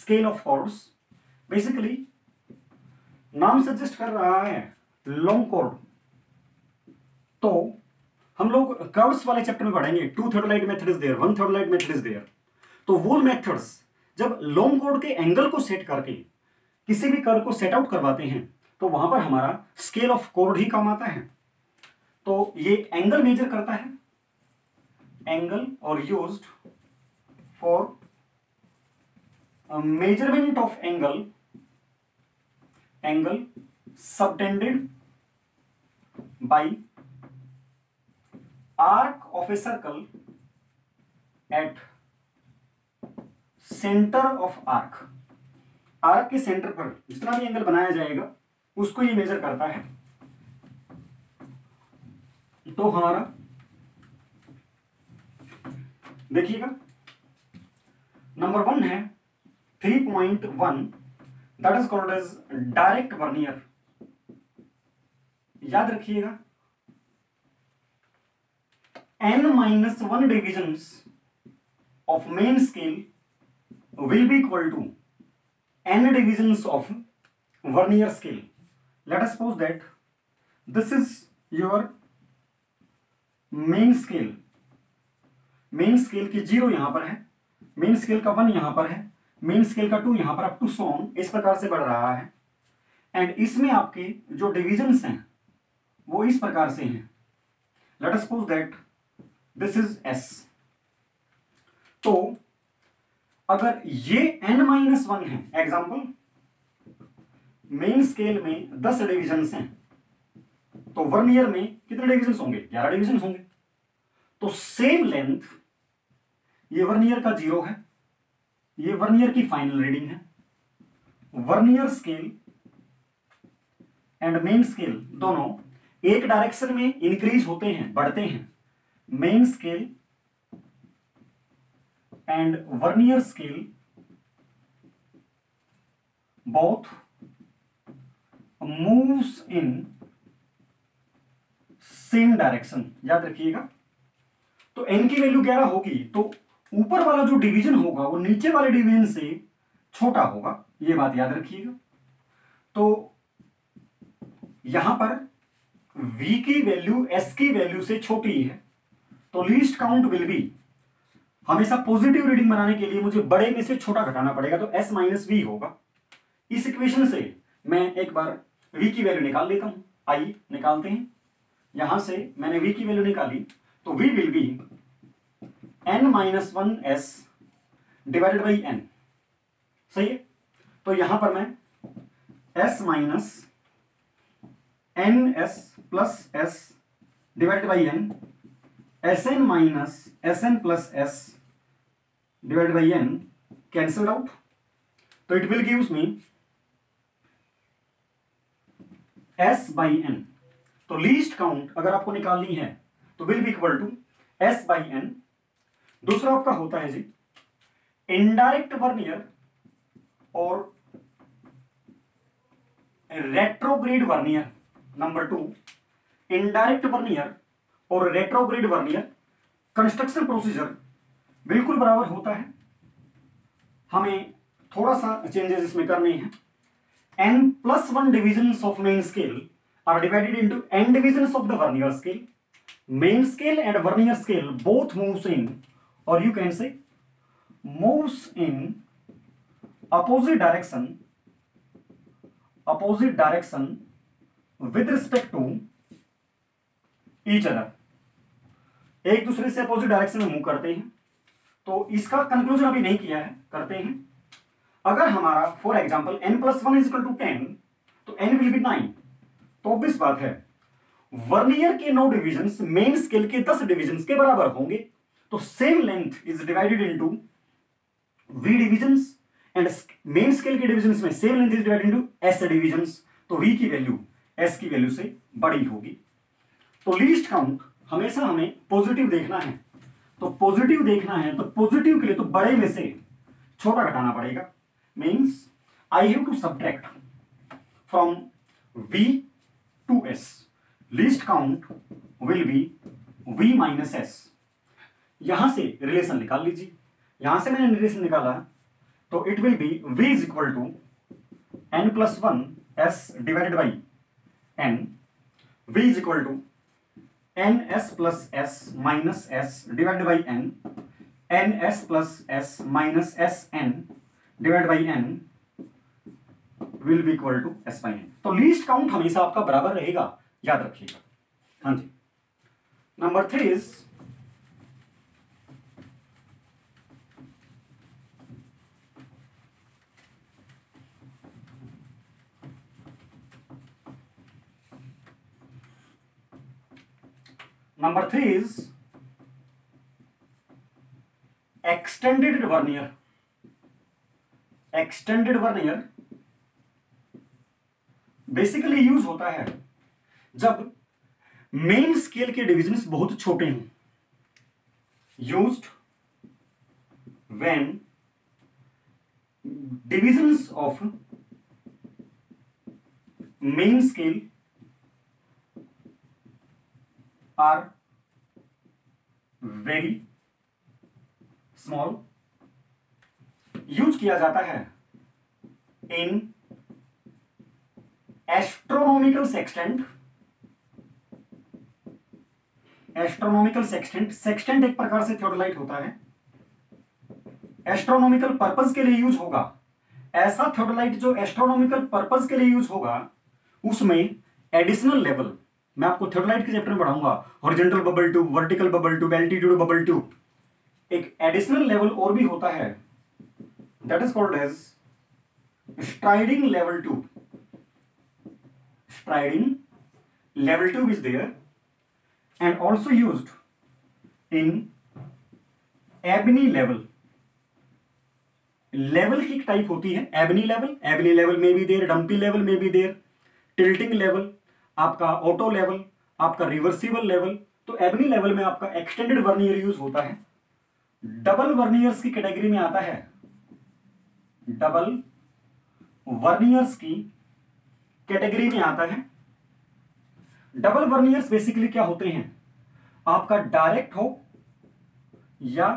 स्केल ऑफ कॉर्ड्स। बेसिकली नाम सजेस्ट कर रहा है लॉन्ग कॉर्ड। तो हम लोग कर्व्स वाले चैप्टर में पढ़ेंगे, two theodolite method is there, one theodolite method is there. तो वो मेथड्स जब लॉन्ग कॉर्ड के एंगल को सेट करके किसी भी कर्व को सेट आउट करवाते हैं तो वहां पर हमारा स्केल ऑफ कॉर्ड ही काम आता है। तो ये एंगल मेजर करता है, एंगल और used for measurement of angle, angle subtended by arc of a circle at centre of arc. Arc के सेंटर पर जितना भी एंगल बनाया जाएगा उसको ये मेजर करता है। तो हमारा देखिएगा नंबर वन है three point one, that is called as direct vernier. याद रखिएगा n minus one divisions of main scale will be equal to n divisions of Vernier scale. Let us suppose that this is your main scale. Main scale की जीरो यहाँ पर है, main scale का वन यहाँ पर है, main scale का टू यहाँ पर, up to so on इस प्रकार से बढ़ रहा है। एंड इसमें आपके जो divisions हैं वो इस प्रकार से हैं। Let us suppose that this is s. तो अगर ये n माइनस वन है, एग्जाम्पल मेन स्केल में दस डिविजन्स हैं तो वर्नियर में कितने डिविजन्स होंगे? ग्यारह डिविजन्स होंगे। तो सेम लेंथ, ये वर्नियर का जीरो है, ये वर्नियर की फाइनल रीडिंग है। Vernier scale and main scale दोनों एक डायरेक्शन में इंक्रीज होते हैं, बढ़ते हैं। Main scale and vernier scale both moves in same direction। याद रखिएगा। तो n की वैल्यू ग्यारह होगी तो ऊपर वाला जो डिवीजन होगा वो नीचे वाले डिवीजन से छोटा होगा, ये बात याद रखिएगा। तो यहां पर v की वैल्यू s की वैल्यू से छोटी है तो लीस्ट काउंट विल बी, हमेशा पॉजिटिव रीडिंग बनाने के लिए मुझे बड़े में से छोटा घटाना पड़ेगा तो s माइनस वी होगा। इस इक्वेशन से मैं एक बार v की वैल्यू निकाल लेता हूं। आइए निकालते हैं। यहां से मैंने v की वैल्यू निकाली तो v will be n minus one S divided by n, सही है। तो यहां पर मैं s minus n S plus S divided by n, S n minus S n plus S divided by n cancelled out, तो it will gives me s by n। तो least count अगर आपको निकालनी है तो will be equal to s by n। दूसरा आपका होता है जी इनडायरेक्ट वर्नियर और retrograde vernier. Number two, indirect vernier और रेट्रोग्रेड वर्नियर कंस्ट्रक्शन प्रोसीजर बिल्कुल बराबर होता है, हमें थोड़ा सा चेंजेस इसमें करने हैं। N plus one divisions of main scale are divided into n divisions of the vernier scale. Main scale and vernier scale both moves in, और you can say moves in opposite direction, opposite direction with respect to each other, एक दूसरे से अपोजिट डायरेक्शन में मूव करते हैं। तो इसका कंक्लूजन अभी नहीं किया है, करते हैं। अगर हमारा for example n plus one is equal to ten तो एन विल बी नाइन, तो ऑब्वियस बात है वर्नियर के नौ डिविजन्स मेन स्केल के दस डिविजन्स के बराबर होंगे। तो same length is divided into V divisions and main scale के डिविजन्स में same length is divided into S divisions, तो वी की वैल्यू एस की वैल्यू से बड़ी होगी। तो लीस्ट काउंट हमेशा हमें पॉजिटिव देखना है, तो पॉजिटिव देखना है तो पॉजिटिव के लिए तो बड़े में से छोटा घटाना पड़ेगा, means I have to subtract from v to s, least count will be v minus s। यहां से रिलेशन निकाल लीजिए, यहां से मैंने रिलेशन निकाला तो it will be v is equal to n plus one S divided by n, v is equal to n S plus S minus S divided by n, n S plus S minus S n divide by n will be equal to s by n। तो लीस्ट काउंट हमेशा आपका बराबर रहेगा, याद रखिएगा। हाँ जी, number three is number three is extended vernier. Extended vernier basically use होता है जब मेन स्केल के डिविजन्स बहुत छोटे हैं, used when divisions of main scale are very small, use किया जाता है in astronomical sextant. Astronomical sextant, sextant एक प्रकार से थियोडोलाइट होता है, एस्ट्रोनॉमिकल पर्पस के लिए यूज होगा। ऐसा थियोडोलाइट जो एस्ट्रोनॉमिकल पर्पस के लिए यूज होगा उसमें एडिशनल लेवल, मैं आपको थियोडोलाइट के चैप्टर में पढ़ाऊंगा, horizontal bubble tube, vertical bubble tube, altitude bubble tube, एक एडिशनल लेवल और भी होता है that is called as striding level tube. Striding level tube is there and also used in Abney level। Level की type होती है Abney level, Abney level में भी देर, dumpy level में भी देर, tilting level, आपका auto level, आपका reversible level। तो Abney level में आपका extended vernier use होता है, double verniers की category में आता है, double verniers की कैटेगरी में आता है। डबल वर्नियर्स बेसिकली क्या होते हैं, आपका डायरेक्ट हो या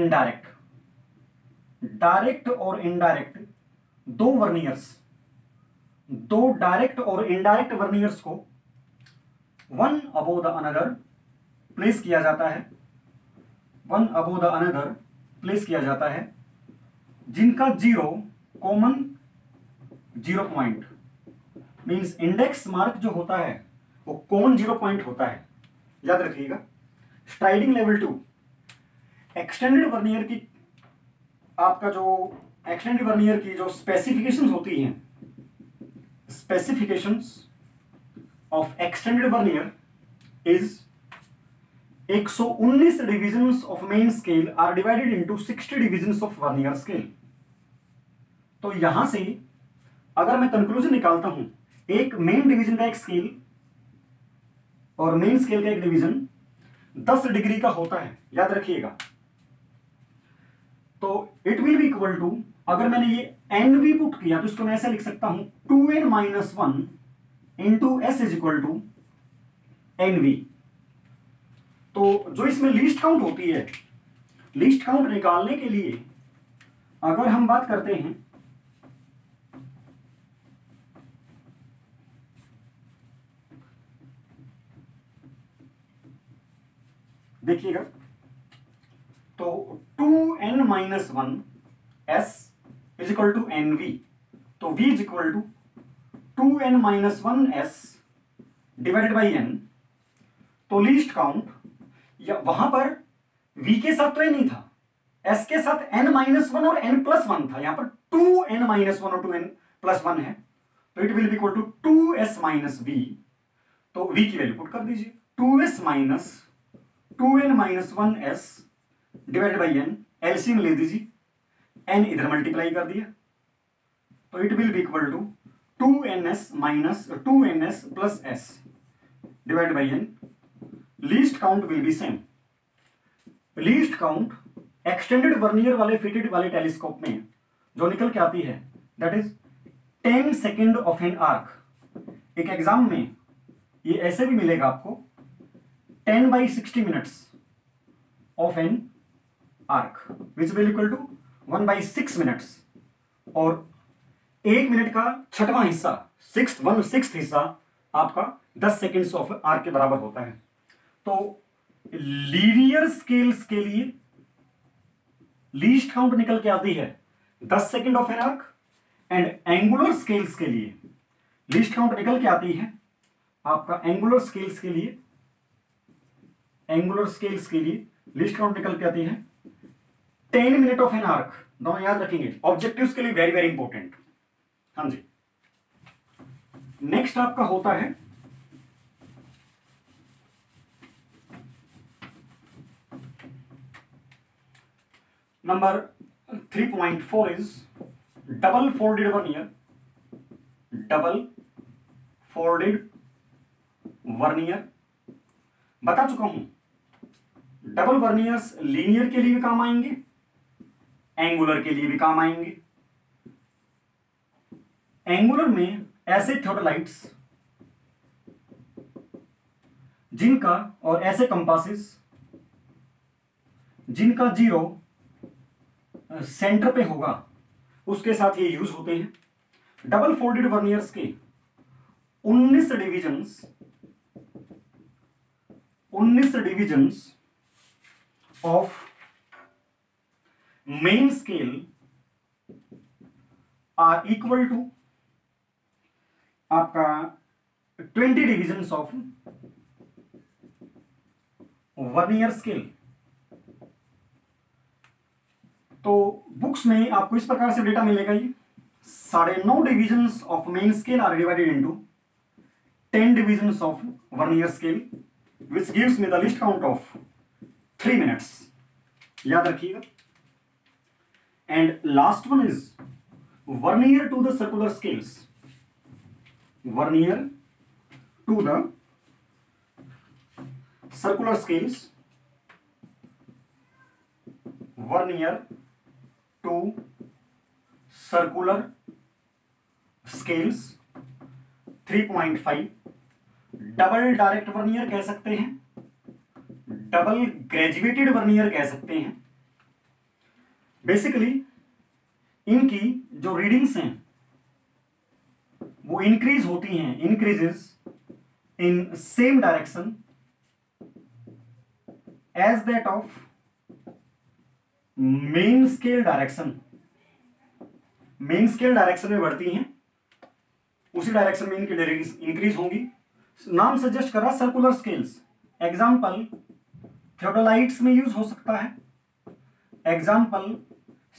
इनडायरेक्ट, डायरेक्ट और इनडायरेक्ट दो वर्नियर्स, दो डायरेक्ट और इनडायरेक्ट वर्नियर्स को one above the another place किया जाता है, one above the another place किया जाता है, जिनका zero common zero point means index mark जो होता है वो कॉमन जीरो पॉइंट होता है, याद रखिएगा। Striding level to extended vernier की आपका जो एक्सटेंडेड वर्नियर की जो स्पेसिफिकेशंस होती हैं, specifications of extended vernier is एक सौ उन्नीस divisions of main scale are divided into sixty divisions of vernier scale. तो यहां से अगर मैं कंक्लूजन निकालता हूं, एक मेन डिवीजन का एक स्केल और मेन स्केल का एक डिवीजन दस डिग्री का होता है, याद रखिएगा। तो it will be equal to, अगर मैंने ये एन भी पुट किया तो इसको मैं ऐसे लिख सकता हूं two n minus one into S is equal to n V. तो जो इसमें लीस्ट काउंट होती है, लीस्ट काउंट निकालने के लिए अगर हम बात करते हैं देखिएगा, तो two n minus one S is equal to n V, तो V is equal to two n minus one S divided by n. तो लीस्ट काउंट, या वहां पर v के साथ तो ये नहीं था, एस के साथ एन माइनस वन और एन प्लस वन था, यहां पर टू एन माइनस वन और टू एन प्लस वन है, तो it will be equal to two S minus V, तो वी की वैल्यू पुट कर दीजिए, two S minus two n minus one S divide by n, LCM ले दीजिए, एन इधर मल्टीप्लाई कर दिया, तो it will be equal to two n S minus two n S plus S divide by n, least count will be same, least count extended vernier वाले फिटेड वाले टेलीस्कोप में जो निकल के आती है that is ten second of an arc, एक एग्जाम में ये ऐसे भी मिलेगा आपको, ten by sixty minutes of an arc which will equal to one by six minutes, और एक मिनट का छठवां हिस्सा सिक्स वन सिक्स हिस्सा आपका दस सेकेंड्स ऑफ आर्क के बराबर होता है। तो लीनियर स्केल्स के लिए लीस्ट काउंट निकल के आती है दस second of an arc, and angular scales के लिए लीस्ट काउंट निकल के आती है आपका एंगुलर स्केल्स के लिए एंगुलर स्केल्स के लिए लीस्ट काउंट निकल के आती है ten minute of an arc. दोनों याद रखेंगे, ऑब्जेक्टिव्स के लिए वेरी वेरी इंपॉर्टेंट। हाँ जी, नेक्स्ट आपका होता है number three point four is double folded vernier, double folded vernier. बता चुका हूं डबल वर्नियर्स लीनियर के लिए भी काम आएंगे, एंगुलर के लिए भी काम आएंगे। एंगुलर में ऐसे थियोडोलाइट्स जिनका और ऐसे कंपासेस जिनका जीरो सेंटर पे होगा उसके साथ ये यूज होते हैं। डबल फोल्डेड वर्नियर्स के उन्नीस डिविजन्स उन्नीस divisions of main scale are equal to आपका twenty divisions of vernier scale. तो बुक्स में आपको इस प्रकार से डेटा मिलेगा, ये साढ़े नौ divisions of main scale are divided into ten divisions of vernier scale which gives me the least count of three minutes. याद रखिएगा। And last one is vernier to the circular scales, vernier to the circular scales, vernier to circular scales three point five. Double direct vernier कह सकते हैं, डबल ग्रेजुएटेड वर्नियर कह सकते हैं। बेसिकली इनकी जो रीडिंग्स हैं वो इंक्रीज होती हैं, increases in same direction as that of main scale direction. Main scale direction में बढ़ती हैं, उसी डायरेक्शन में इनकी रीडिंग्स इंक्रीज होंगी। नाम सजेस्ट कर रहा सर्कुलर स्केल्स, एग्जाम्पल थियोडोलाइट्स में यूज हो सकता है, एग्जाम्पल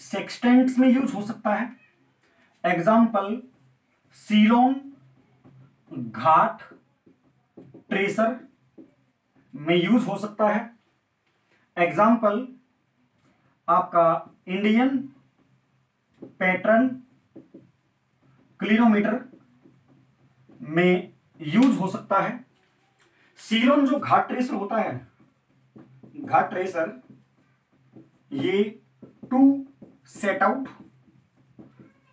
सेक्सटेंट्स में यूज हो सकता है, एग्जाम्पल सीलोन घाट ट्रेसर में यूज हो सकता है, एग्जाम्पल आपका इंडियन पैटर्न क्लिनोमीटर में यूज हो सकता है। सीलोन जो घाट ट्रेसर होता है, घाट ट्रेसर ये to set out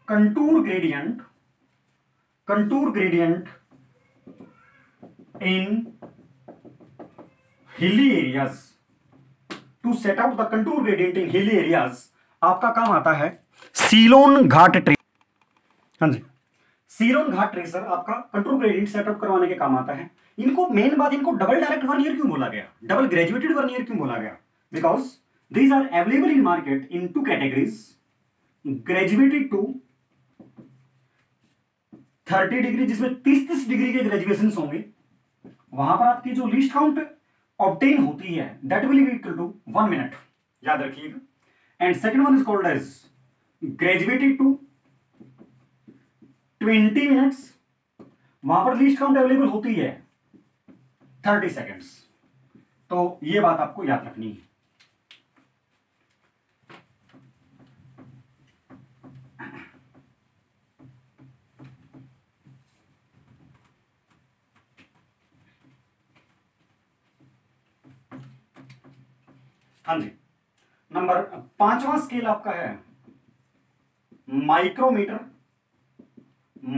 contour gradient contour gradient in hilly areas, to set out the contour gradient in hilly areas आपका काम आता है सीलोन घाट ट्रेसर। हाँ जी, सीलोन घाट ट्रेसर आपका कंटूर ग्रेडियंट सेटअप करवाने के काम आता है। इनको मेन बात, इनको डबल डायरेक्ट वर्नियर क्यों बोला गया, डबल ग्रेजुएटेड वर्नियर क्यों बोला गया? Because these are available in market in two categories, graduated to thirty degree, जिसमें तीस तीस डिग्री के ग्रेजुएशन होंगे, वहां पर आपकी जो लीस्ट काउंट ऑब्टेन होती है that will be equal to one minute. याद रखिएगा। and second one is called as graduated to twenty minutes. वहां पर लीस्ट काउंट अवेलेबल होती है थर्टी सेकेंड्स. तो ये बात आपको याद रखनी है. हाँ जी, नंबर पांचवा स्केल आपका है माइक्रोमीटर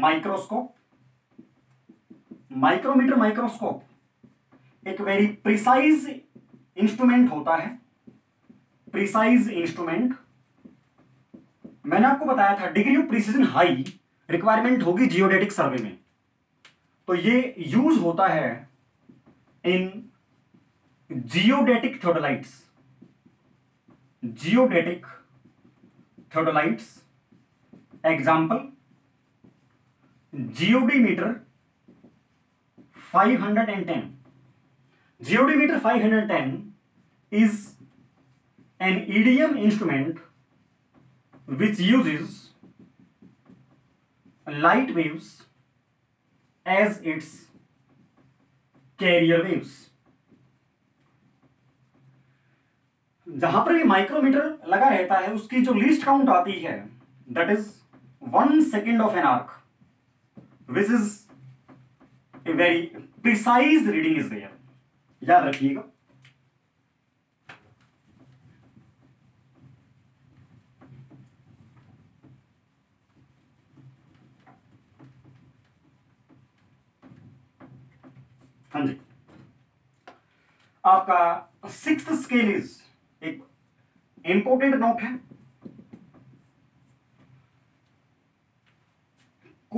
माइक्रोस्कोप. माइक्रोमीटर माइक्रोस्कोप एक वेरी प्रिसाइज इंस्ट्रूमेंट होता है, प्रिसाइज इंस्ट्रूमेंट. मैंने आपको बताया था degree of precision high requirement होगी जियोडेटिक सर्वे में. तो ये यूज होता है in geodetic theodolites, geodetic theodolites. Example geodimeter five hundred ten. Geodometer five hundred ten is an E D M instrument which uses light waves as its carrier waves. जहां पर भी माइक्रोमीटर लगा रहता है उसकी जो लीस्ट काउंट आती है that is one second of an arc, which is a very precise reading is there. याद रखिएगा. हाँ जी, आपका सिक्स्थ स्केल इज एक इंपॉर्टेंट नोट है.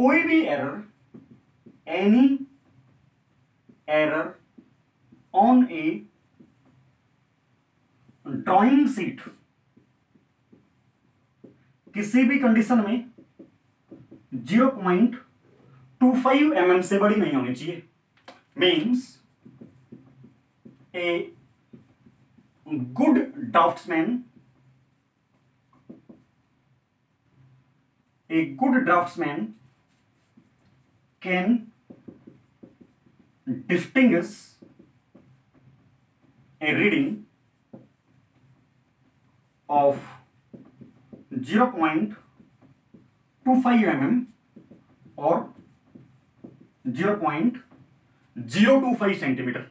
कोई भी error, any error on a drawing sheet, किसी भी कंडीशन में zero point two five millimeter से बड़ी नहीं होनी चाहिए. Means a good draftsman, a good draftsman can distinguish a reading of zero point two five millimeter or zero point zero two five centimeter.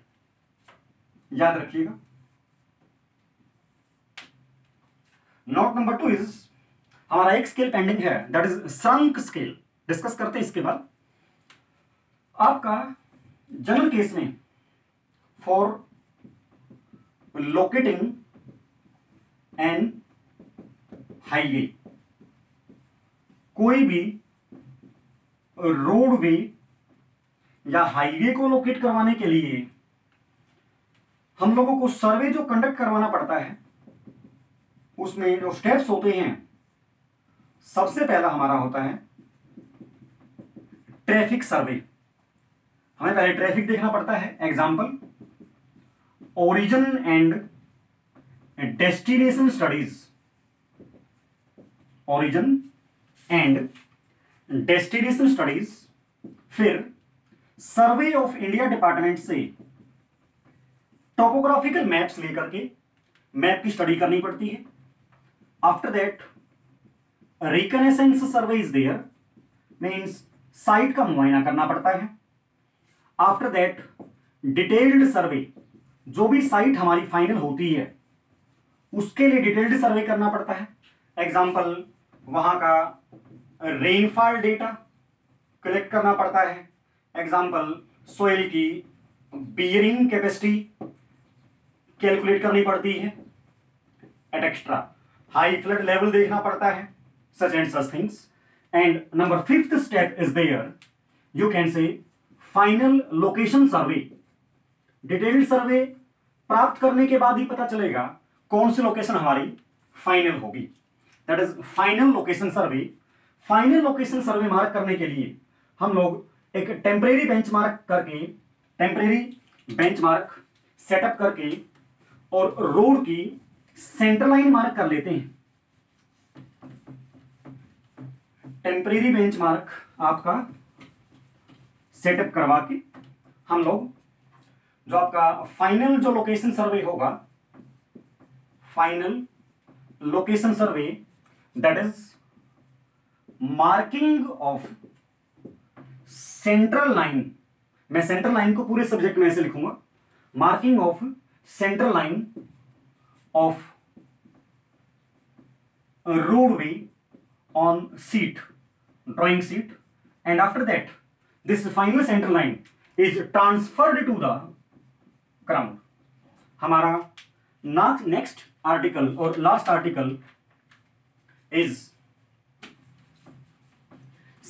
याद रखिएगा. नोट नंबर टू इज हमारा एक स्केल पेंडिंग है that is shrunk scale. Discuss करते हैं इसके बाद. आपका जनरल केस में फॉर लोकेटिंग एन हाईवे, कोई भी रोडवे या हाईवे को लोकेट करवाने के लिए हम लोगों को सर्वे जो कंडक्ट करवाना पड़ता है उसमें जो स्टेप्स होते हैं, सबसे पहला हमारा होता है ट्रैफिक सर्वे. हमें पहले ट्रैफिक देखना पड़ता है. Example origin and destination studies, origin and destination studies. फिर सर्वे ऑफ इंडिया डिपार्टमेंट से टोपोग्राफिकल मैप्स लेकर के मैप की स्टडी करनी पड़ती है. After that reconnaissance survey is there, means site का मुआयना करना पड़ता है. आफ्टर दैट डिटेल्ड सर्वे, जो भी साइट हमारी फाइनल होती है उसके लिए डिटेल्ड सर्वे करना पड़ता है. एग्जाम्पल वहाँ का रेनफॉल डेटा कलेक्ट करना पड़ता है. एग्जाम्पल सोइल की बियरिंग कैपेसिटी कैलकुलेट करनी पड़ती है et extra. High flood level देखना पड़ता है, such and such things. And number fifth step is there, you can say final location survey. Detailed survey प्राप्त करने के बाद ही पता चलेगा कौन सी लोकेशन हमारी फाइनल होगी, that is final location survey. Final location survey mark करने के लिए हम लोग एक टेम्परेरी बेंचमार्क करके, टेम्परेरी बेंचमार्क सेटअप करके और रोड की सेंटर लाइन मार्क कर लेते हैं. टेम्परेरी बेंचमार्क आपका सेटअप करवा के हम लोग जो आपका फाइनल जो लोकेशन सर्वे होगा, final location survey that is marking of central line, मैं सेंट्रल लाइन को पूरे सब्जेक्ट में ऐसे लिखूंगा, marking of central line of roadway on sheet, drawing sheet, and after that this final central line is transferred to the ground. हमारा नाथ नेक्स्ट आर्टिकल और last article is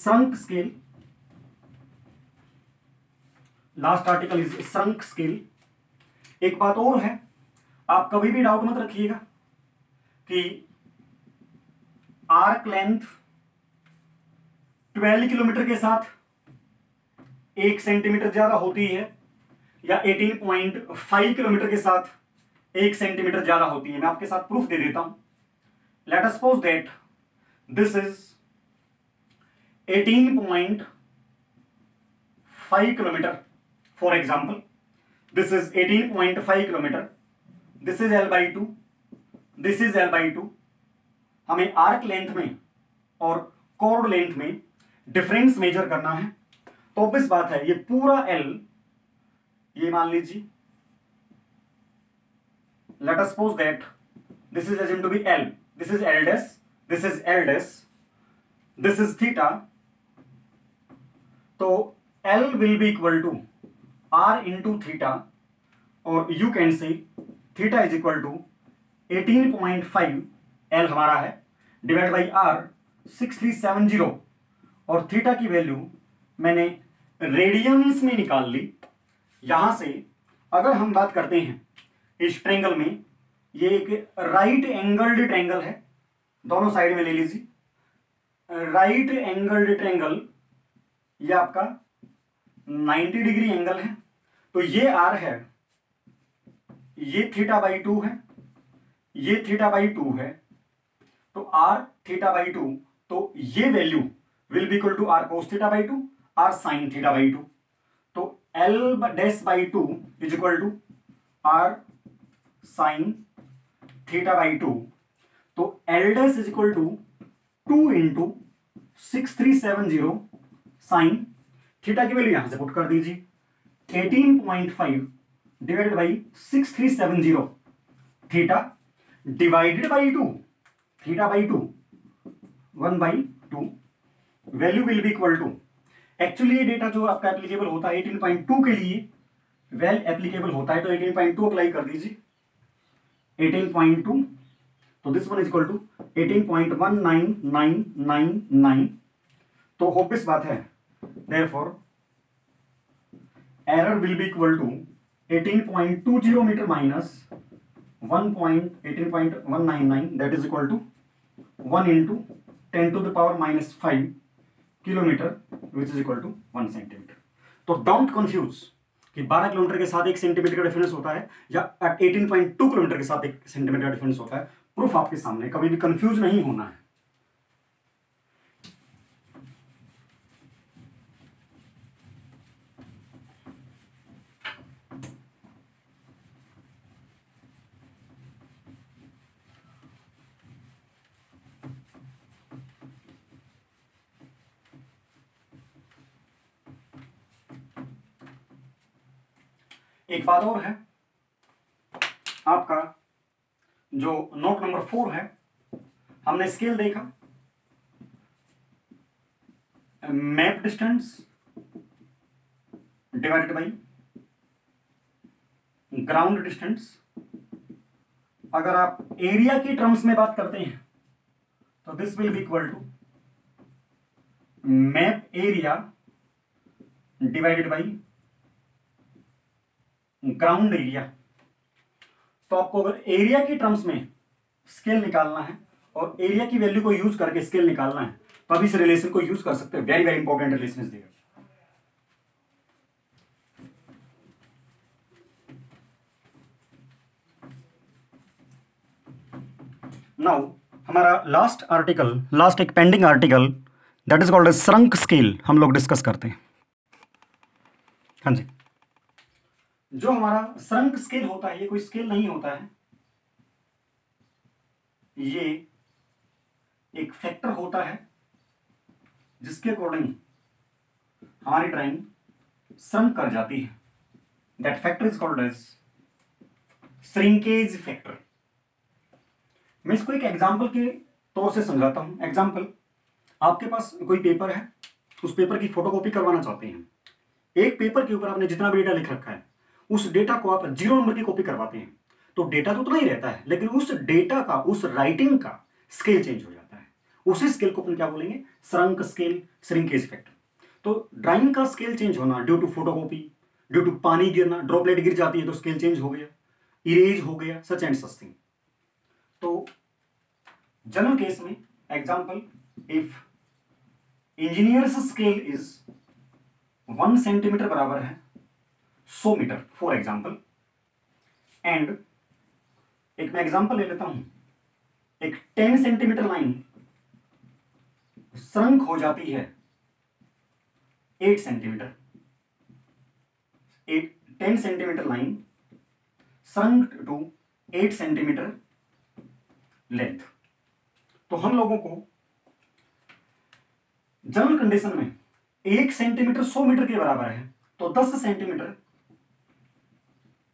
shrunk scale, last article is shrunk scale. एक बात और है, आप कभी भी डाउट मत रखिएगा कि आर्क लेंथ ट्वेल्व किलोमीटर के साथ एक सेंटीमीटर ज्यादा होती है या अठारह पॉइंट फाइव किलोमीटर के साथ एक सेंटीमीटर ज्यादा होती है। मैं आपके साथ प्रूफ दे देता हूं। Let us suppose that this is अठारह point five kilometre, for example this is अठारह point five kilometre, this is L by two, this is L by two. हमें आर्क लेंथ में और कोर लेंथ में डिफरेंस मेजर करना है, तो ऑब्वियस बात है ये पूरा एल, ये मान लीजिए let us suppose that this is assumed to be L, this is L dash, this is L dash, this is theta, तो L will be equal to R into theta और you can say theta is equal to eighteen point five, L हमारा है divide by R six three seven zero, और थीटा की वैल्यू मैंने रेडियंस में निकाल ली। यहाँ से अगर हम बात करते हैं इस ट्रेंगल में, ये एक राइट एंगल्ड ट्रेंगल है, दोनों साइड में ले लीजिए राइट एंगल्ड ट्रेंगल, ये आपका नाइन्टी डिग्री एंगल है, तो ये आर है, ये थीटा बाई टू है, ये थीटा बाई टू है, तो आर थीटा बाई टू, तो ये value will be equal to R cos theta by two, R sine theta by two, तो L dash by two is equal to R sine theta by two, तो L dash is equal to two into six three seven zero sine theta की वैल्यू यहां से पुट कर दीजिए eighteen point five divided by six three seven zero theta divided by two, theta by two one by two, value will be equal to, actually ये डेटा जो आपका एप्लीकेबल होता है अठारह पॉइंट टू के लिए वेल एप्लीकेबल होता है, तो अठारह पॉइंट टू अप्लाई कर दीजिए अठारह पॉइंट टू, तो this one is equal to अठारह point one nine nine nine nine, तो ऑब्वियस बात है therefore error will be equal to अठारह point two zero metre minus one point eighteen point one nine nine, that is equal to one into ten to the power minus five kilometer, which is equal to one centimeter. तो don't confuse कि बारह किलोमीटर के साथ एक सेंटीमीटर का डिफरेंस होता है या अठारह पॉइंट टू किलोमीटर के साथ एक सेंटीमीटर का डिफरेंस होता है। प्रूफ आपके सामने, कभी भी कंफ्यूज नहीं होना है। एक बात और है, आपका जो नोट नंबर फोर है, हमने स्केल देखा, map distance divided by ground distance. अगर आप एरिया की टर्म्स में बात करते हैं तो this will be equal to map area divided by ground area. तो आपको अगर एरिया की टर्म्स में स्केल निकालना है और एरिया की वैल्यू को यूज करके स्केल निकालना है, तब इस रिलेशन को यूज कर सकते हैं। वेरी वेरी इंपॉर्टेंट रिलेशन देगा। नाउ हमारा लास्ट आर्टिकल, लास्ट एक pending article that is called shrunk scale, हम लोग डिस्कस करते हैं। हाँ जी, जो हमारा श्रंक स्केल होता है ये कोई स्केल नहीं होता है, ये एक फैक्टर होता है जिसके अकॉर्डिंग हमारी ड्राइंग श्रंक कर जाती है। That factor is called as shrinkage factor. मैं इसको एक एग्जाम्पल के तौर से समझाता हूँ। एग्जाम्पल, आपके पास कोई पेपर है, उस पेपर की फोटोकॉपी करवाना चाहते हैं। एक पेपर के ऊपर आपने जितना भी डेटा लिख रखा है उस डेटा को आप जीरो नंबर की कॉपी करवाते हैं तो डेटा तो उतना ही रहता है, लेकिन उस डेटा का, उस राइटिंग का स्केल चेंज हो जाता है। उसी स्केल को अपन क्या बोलेंगे, श्रंक स्केल, श्रिंकेज फैक्टर। तो ड्राइंग का स्केल चेंज होना due to photocopy, due to पानी गिरना, ड्रॉपलेट गिर जाती है तो स्केल चेंज हो गया, इरेज हो गया, सच एंड सच थिंग। तो जनरल केस में example, if engineers scale is one centimetre बराबर है सौ मीटर फॉर एग्जाम्पल, एंड एक मैं एग्जाम्पल ले लेता हूं, एक टेन सेंटीमीटर लाइन श्रंक हो जाती है eight centimetre, eight ten centimetre line shrunk to eight centimetre length. तो हम लोगों को जनरल कंडीशन में एक सेंटीमीटर सौ मीटर के बराबर है तो दस सेंटीमीटर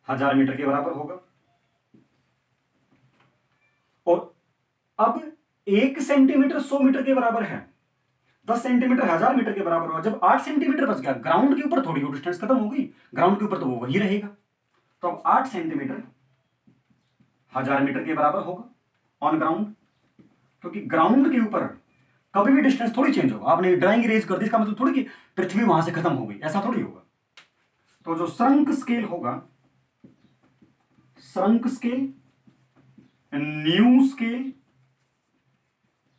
हजार मीटर के बराबर होगा, और अब एक सेंटीमीटर सौ मीटर के बराबर है, दस सेंटीमीटर हजार मीटर के बराबर होगा। जब आठ सेंटीमीटर बच गया, ग्राउंड के ऊपर थोड़ी वो डिस्टेंस खत्म हो गई, ग्राउंड के ऊपर तो वो वही रहेगा, तो अब आठ सेंटीमीटर हजार मीटर के बराबर होगा ऑन ग्राउंड, क्योंकि ग्राउंड के ऊपर कभी भी डिस्टेंस थोड़ी चेंज होगा। आपने ड्राइंग इरेज कर दी इसका मतलब थोड़ी कि पृथ्वी वहां से खत्म हो गई, ऐसा थोड़ी होगा। तो जो श्रंक स्केल होगा, shrunk scale, new scale,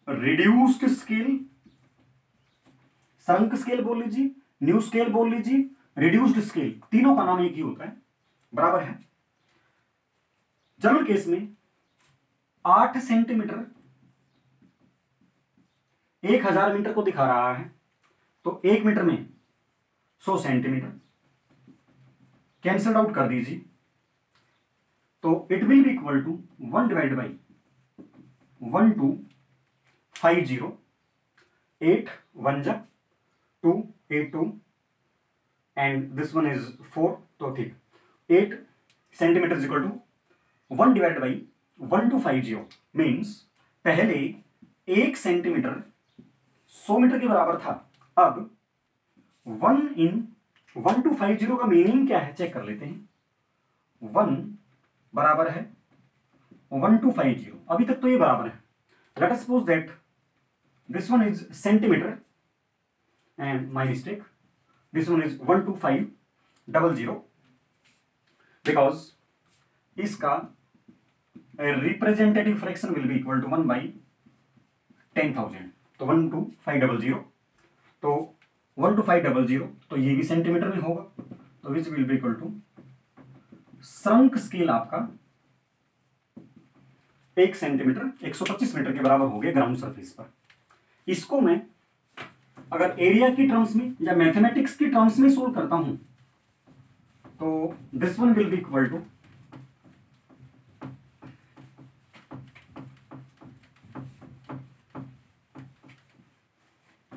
reduced scale, shrunk scale बोल लीजिए, न्यू स्केल बोल लीजिए, रिड्यूस्ड स्केल, तीनों का नाम एक ही होता है, बराबर है। जनरल केस में आठ सेंटीमीटर एक हजार मीटर को दिखा रहा है तो एक मीटर में सौ सेंटीमीटर कैंसल्ड आउट कर दीजिए, तो it will be equal to one divide by one two five zero eight one जा two eight two and this one is four, तो ठीक eight centimetre is equal to one divide by one two five zero. Means पहले एक सेंटीमीटर सौ मीटर के बराबर था, अब one in one two five zero का मीनिंग क्या है चेक कर लेते हैं। वन बराबर है वन टू फाइव जीरो, अभी तक तो ये बराबर है। Let us suppose that this one is centimetre and my mistake, this one is one two five double zero, because इसका representative fraction will be equal to one by ten thousand, तो one two five double zero, तो one two five double zero, तो ये भी सेंटीमीटर में होगा, तो which will be equal to shrunk scale आपका एक सेंटीमीटर एक सौ पच्चीस मीटर के बराबर हो गया ग्राउंड सरफेस पर। इसको मैं अगर एरिया की टर्म्स में या मैथमेटिक्स की टर्म्स में सोल्व करता हूं तो this one will be equal to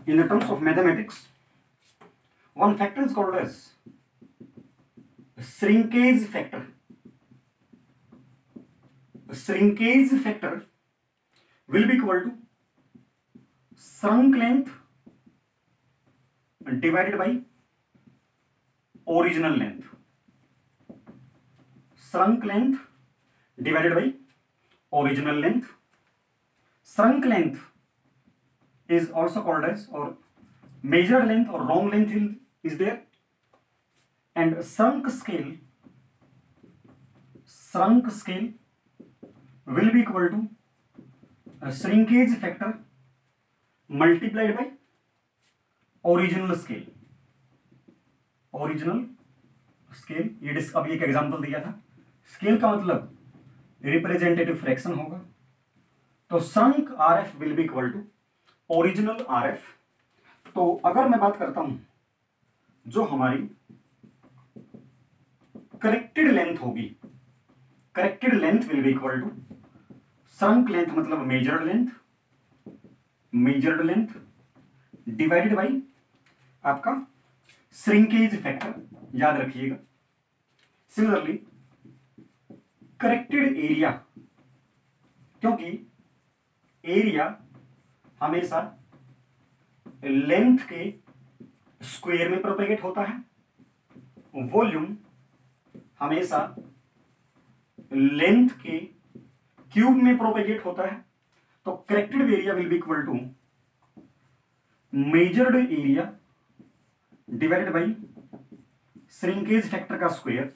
In the terms of mathematics, one factor is called as shrinkage factor. The shrinkage factor will be equal to shrunk length divided by original length. Shrunk length divided by original length. Shrunk length is also called as और मेजर लेंथ और wrong length is there, and shrunk scale, shrunk scale will be equal to a shrinkage factor multiplied by original scale, original scale। ये डिस्क अब एक एग्जाम्पल दिया था, स्केल का मतलब रिप्रेजेंटेटिव फ्रैक्शन होगा, तो shrunk R F will be equal to original R F तो अगर मैं बात करता हूं जो हमारी करेक्टेड लेंथ होगी, corrected length will be equal to shrunk length मतलब measured length, measured length divided by आपका श्रिंकेज फैक्टर। याद रखिएगा। सिमिलरली करेक्टेड एरिया, क्योंकि एरिया हमेशा लेंथ के स्क्वायर में प्रोपेगेट होता है, वॉल्यूम हमेशा लेंथ के क्यूब में प्रोपेगेट होता है। तो corrected area will be equal to measured area divided by shrinkage factor का square,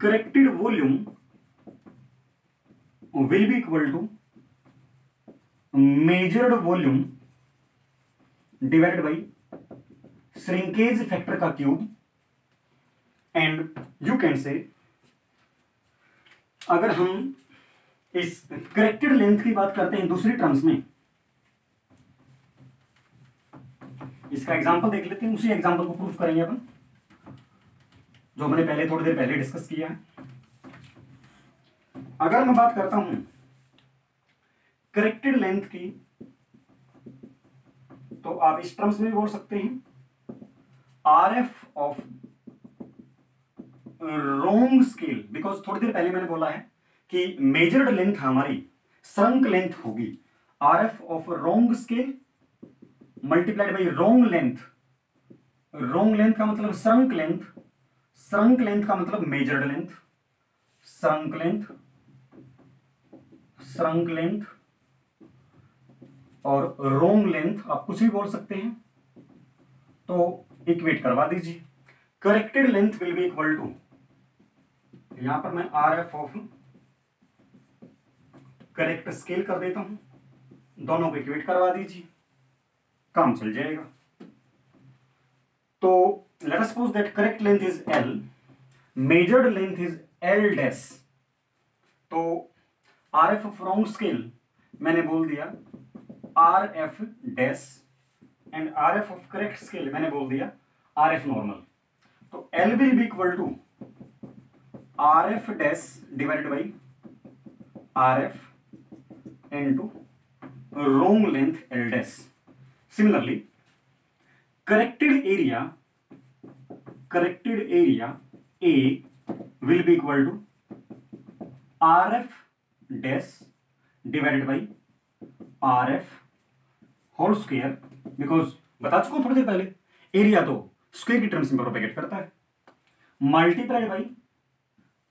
corrected volume will be equal to measured volume divided by shrinkage factor का cube. And you can say अगर हम इस करेक्टेड लेंथ की बात करते हैं दूसरी टर्म्स में, इसका एग्जांपल देख लेते हैं, उसी एग्जांपल को प्रूफ करेंगे अपन जो हमने पहले थोड़ी देर पहले डिस्कस किया है। अगर मैं बात करता हूं करेक्टेड लेंथ की, तो आप इस टर्म्स में भी बोल सकते हैं R F of wrong scale, because थोड़ी देर पहले मैंने बोला है कि मेजर्ड लेंथ हमारी श्रंक लेंथ होगी। R F of wrong scale multiplied by wrong length, wrong length का मतलब श्रंक लेंथ, श्रंक लेंथ का मतलब measured length, shrunk length shrunk length और रोंग लेंथ आप कुछ भी बोल सकते हैं। तो इक्वेट करवा दीजिए। Corrected length will be equal to, यहां पर मैं R F of correct scale कर देता हूं, दोनों को इक्वेट करवा दीजिए, काम चल जाएगा। तो let us suppose that correct length is L, measured length is L dash. तो R F of round scale मैंने बोल दिया R F dash, and R F of correct scale मैंने बोल दिया आर एफ नॉर्मल। तो L will be equal to R F dash divided by R F into wrong length L dash. Similarly, corrected area, corrected area A will be equal to R F dash divided by R F whole square, because बता चुका हूँ थोड़ी देर पहले एरिया तो स्क्वायर की टर्म्स में प्रोपेगेट करता है, मल्टीप्लाइड बाई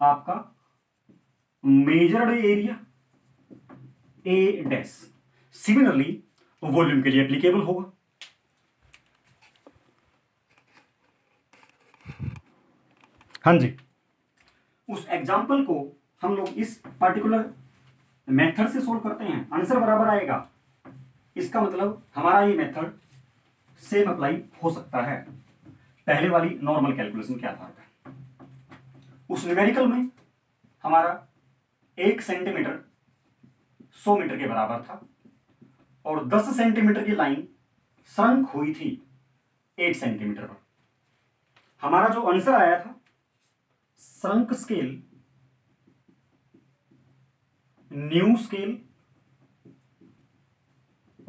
आपका measured area A dash. Similarly volume के लिए एप्लीकेबल होगा। हाँ जी, उस एग्जांपल को हम लोग इस पर्टिकुलर मेथड से सोल्व करते हैं, आंसर बराबर आएगा। इसका मतलब हमारा ये मेथड सेम अप्लाई हो सकता है पहले वाली नॉर्मल कैलकुलेशन के आधार पर। उस न्यूमेरिकल में हमारा एक सेंटीमीटर सौ मीटर के बराबर था और दस सेंटीमीटर की लाइन श्रंक हुई थी एक सेंटीमीटर पर। हमारा जो आंसर आया था श्रंक स्केल, न्यू स्केल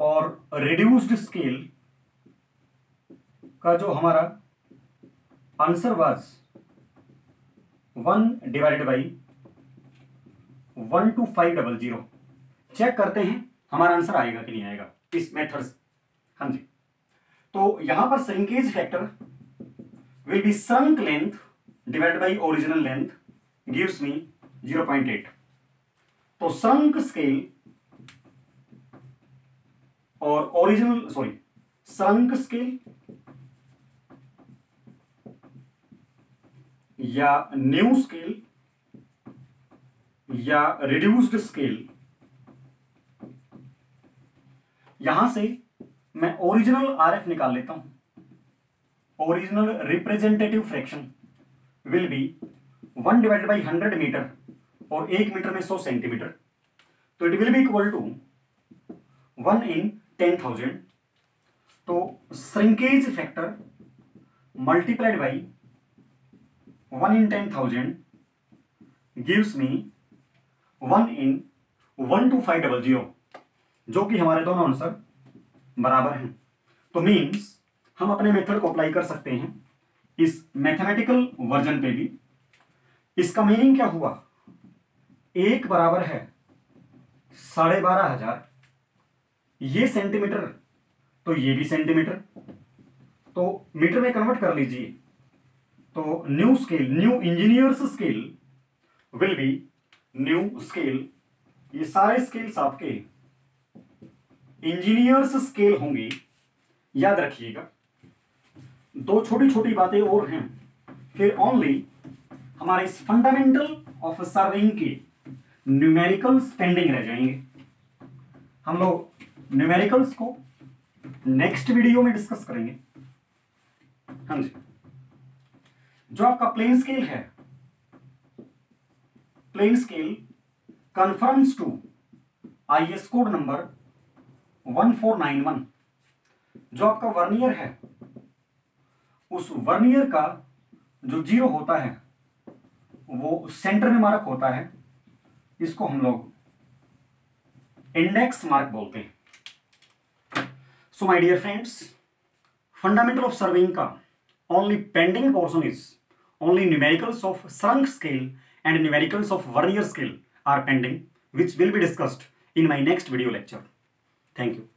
और रिड्यूस्ड स्केल का जो हमारा answer was one divided by one two five double zero. Check करते हैं हमारा आंसर आएगा कि नहीं आएगा इस मेथड से। हाँ जी, तो यहां पर shrinkage factor will be shrunk length divided by original length gives me zero point eight. तो श्रंक स्केल और ओरिजिनल सॉरी श्रंक स्केल या न्यू स्केल या रिड्यूस्ड स्केल, यहां से मैं ओरिजिनल आरएफ निकाल लेता हूं। Original representative fraction will be one divided by hundred metre और एक मीटर में सौ सेंटीमीटर। तो it will be equal to one in ten thousand तो shrinkage factor multiplied by one in ten thousand gives me one in one two five double zero, जो कि हमारे दोनों आंसर बराबर हैं। तो मीन्स हम अपने मेथड को अप्लाई कर सकते हैं इस मैथमेटिकल वर्जन पे भी। इसका मीनिंग क्या हुआ, एक बराबर है साढ़े बारह हजार, ये सेंटीमीटर तो ये भी सेंटीमीटर, तो मीटर में कन्वर्ट कर लीजिए। तो new scale, new engineers scale will be new scale, ये सारे स्केल्स आपके इंजीनियर्स स्केल होंगे, याद रखिएगा। दो छोटी छोटी बातें और हैं, फिर ओनली हमारे इस फंडामेंटल ऑफ सर्वेइंग के न्यूमेरिकल स्टैंडिंग रह जाएंगे। हम लोग न्यूमेरिकल्स को नेक्स्ट वीडियो में डिस्कस करेंगे। हाँ जी, जो आपका प्लेन स्केल है, plain scale confirms to IS code number one four nine one. जो आपका वर्नियर है, उस वर्नियर का जो जीरो होता है वो सेंटर में मार्क होता है, इसको हम लोग इंडेक्स मार्क बोलते हैं। So my dear friends, fundamental of surveying का only pending portion is only numericals of shrunk scale and numericals of vernier scale are pending, which will be discussed in my next video lecture. Thank you.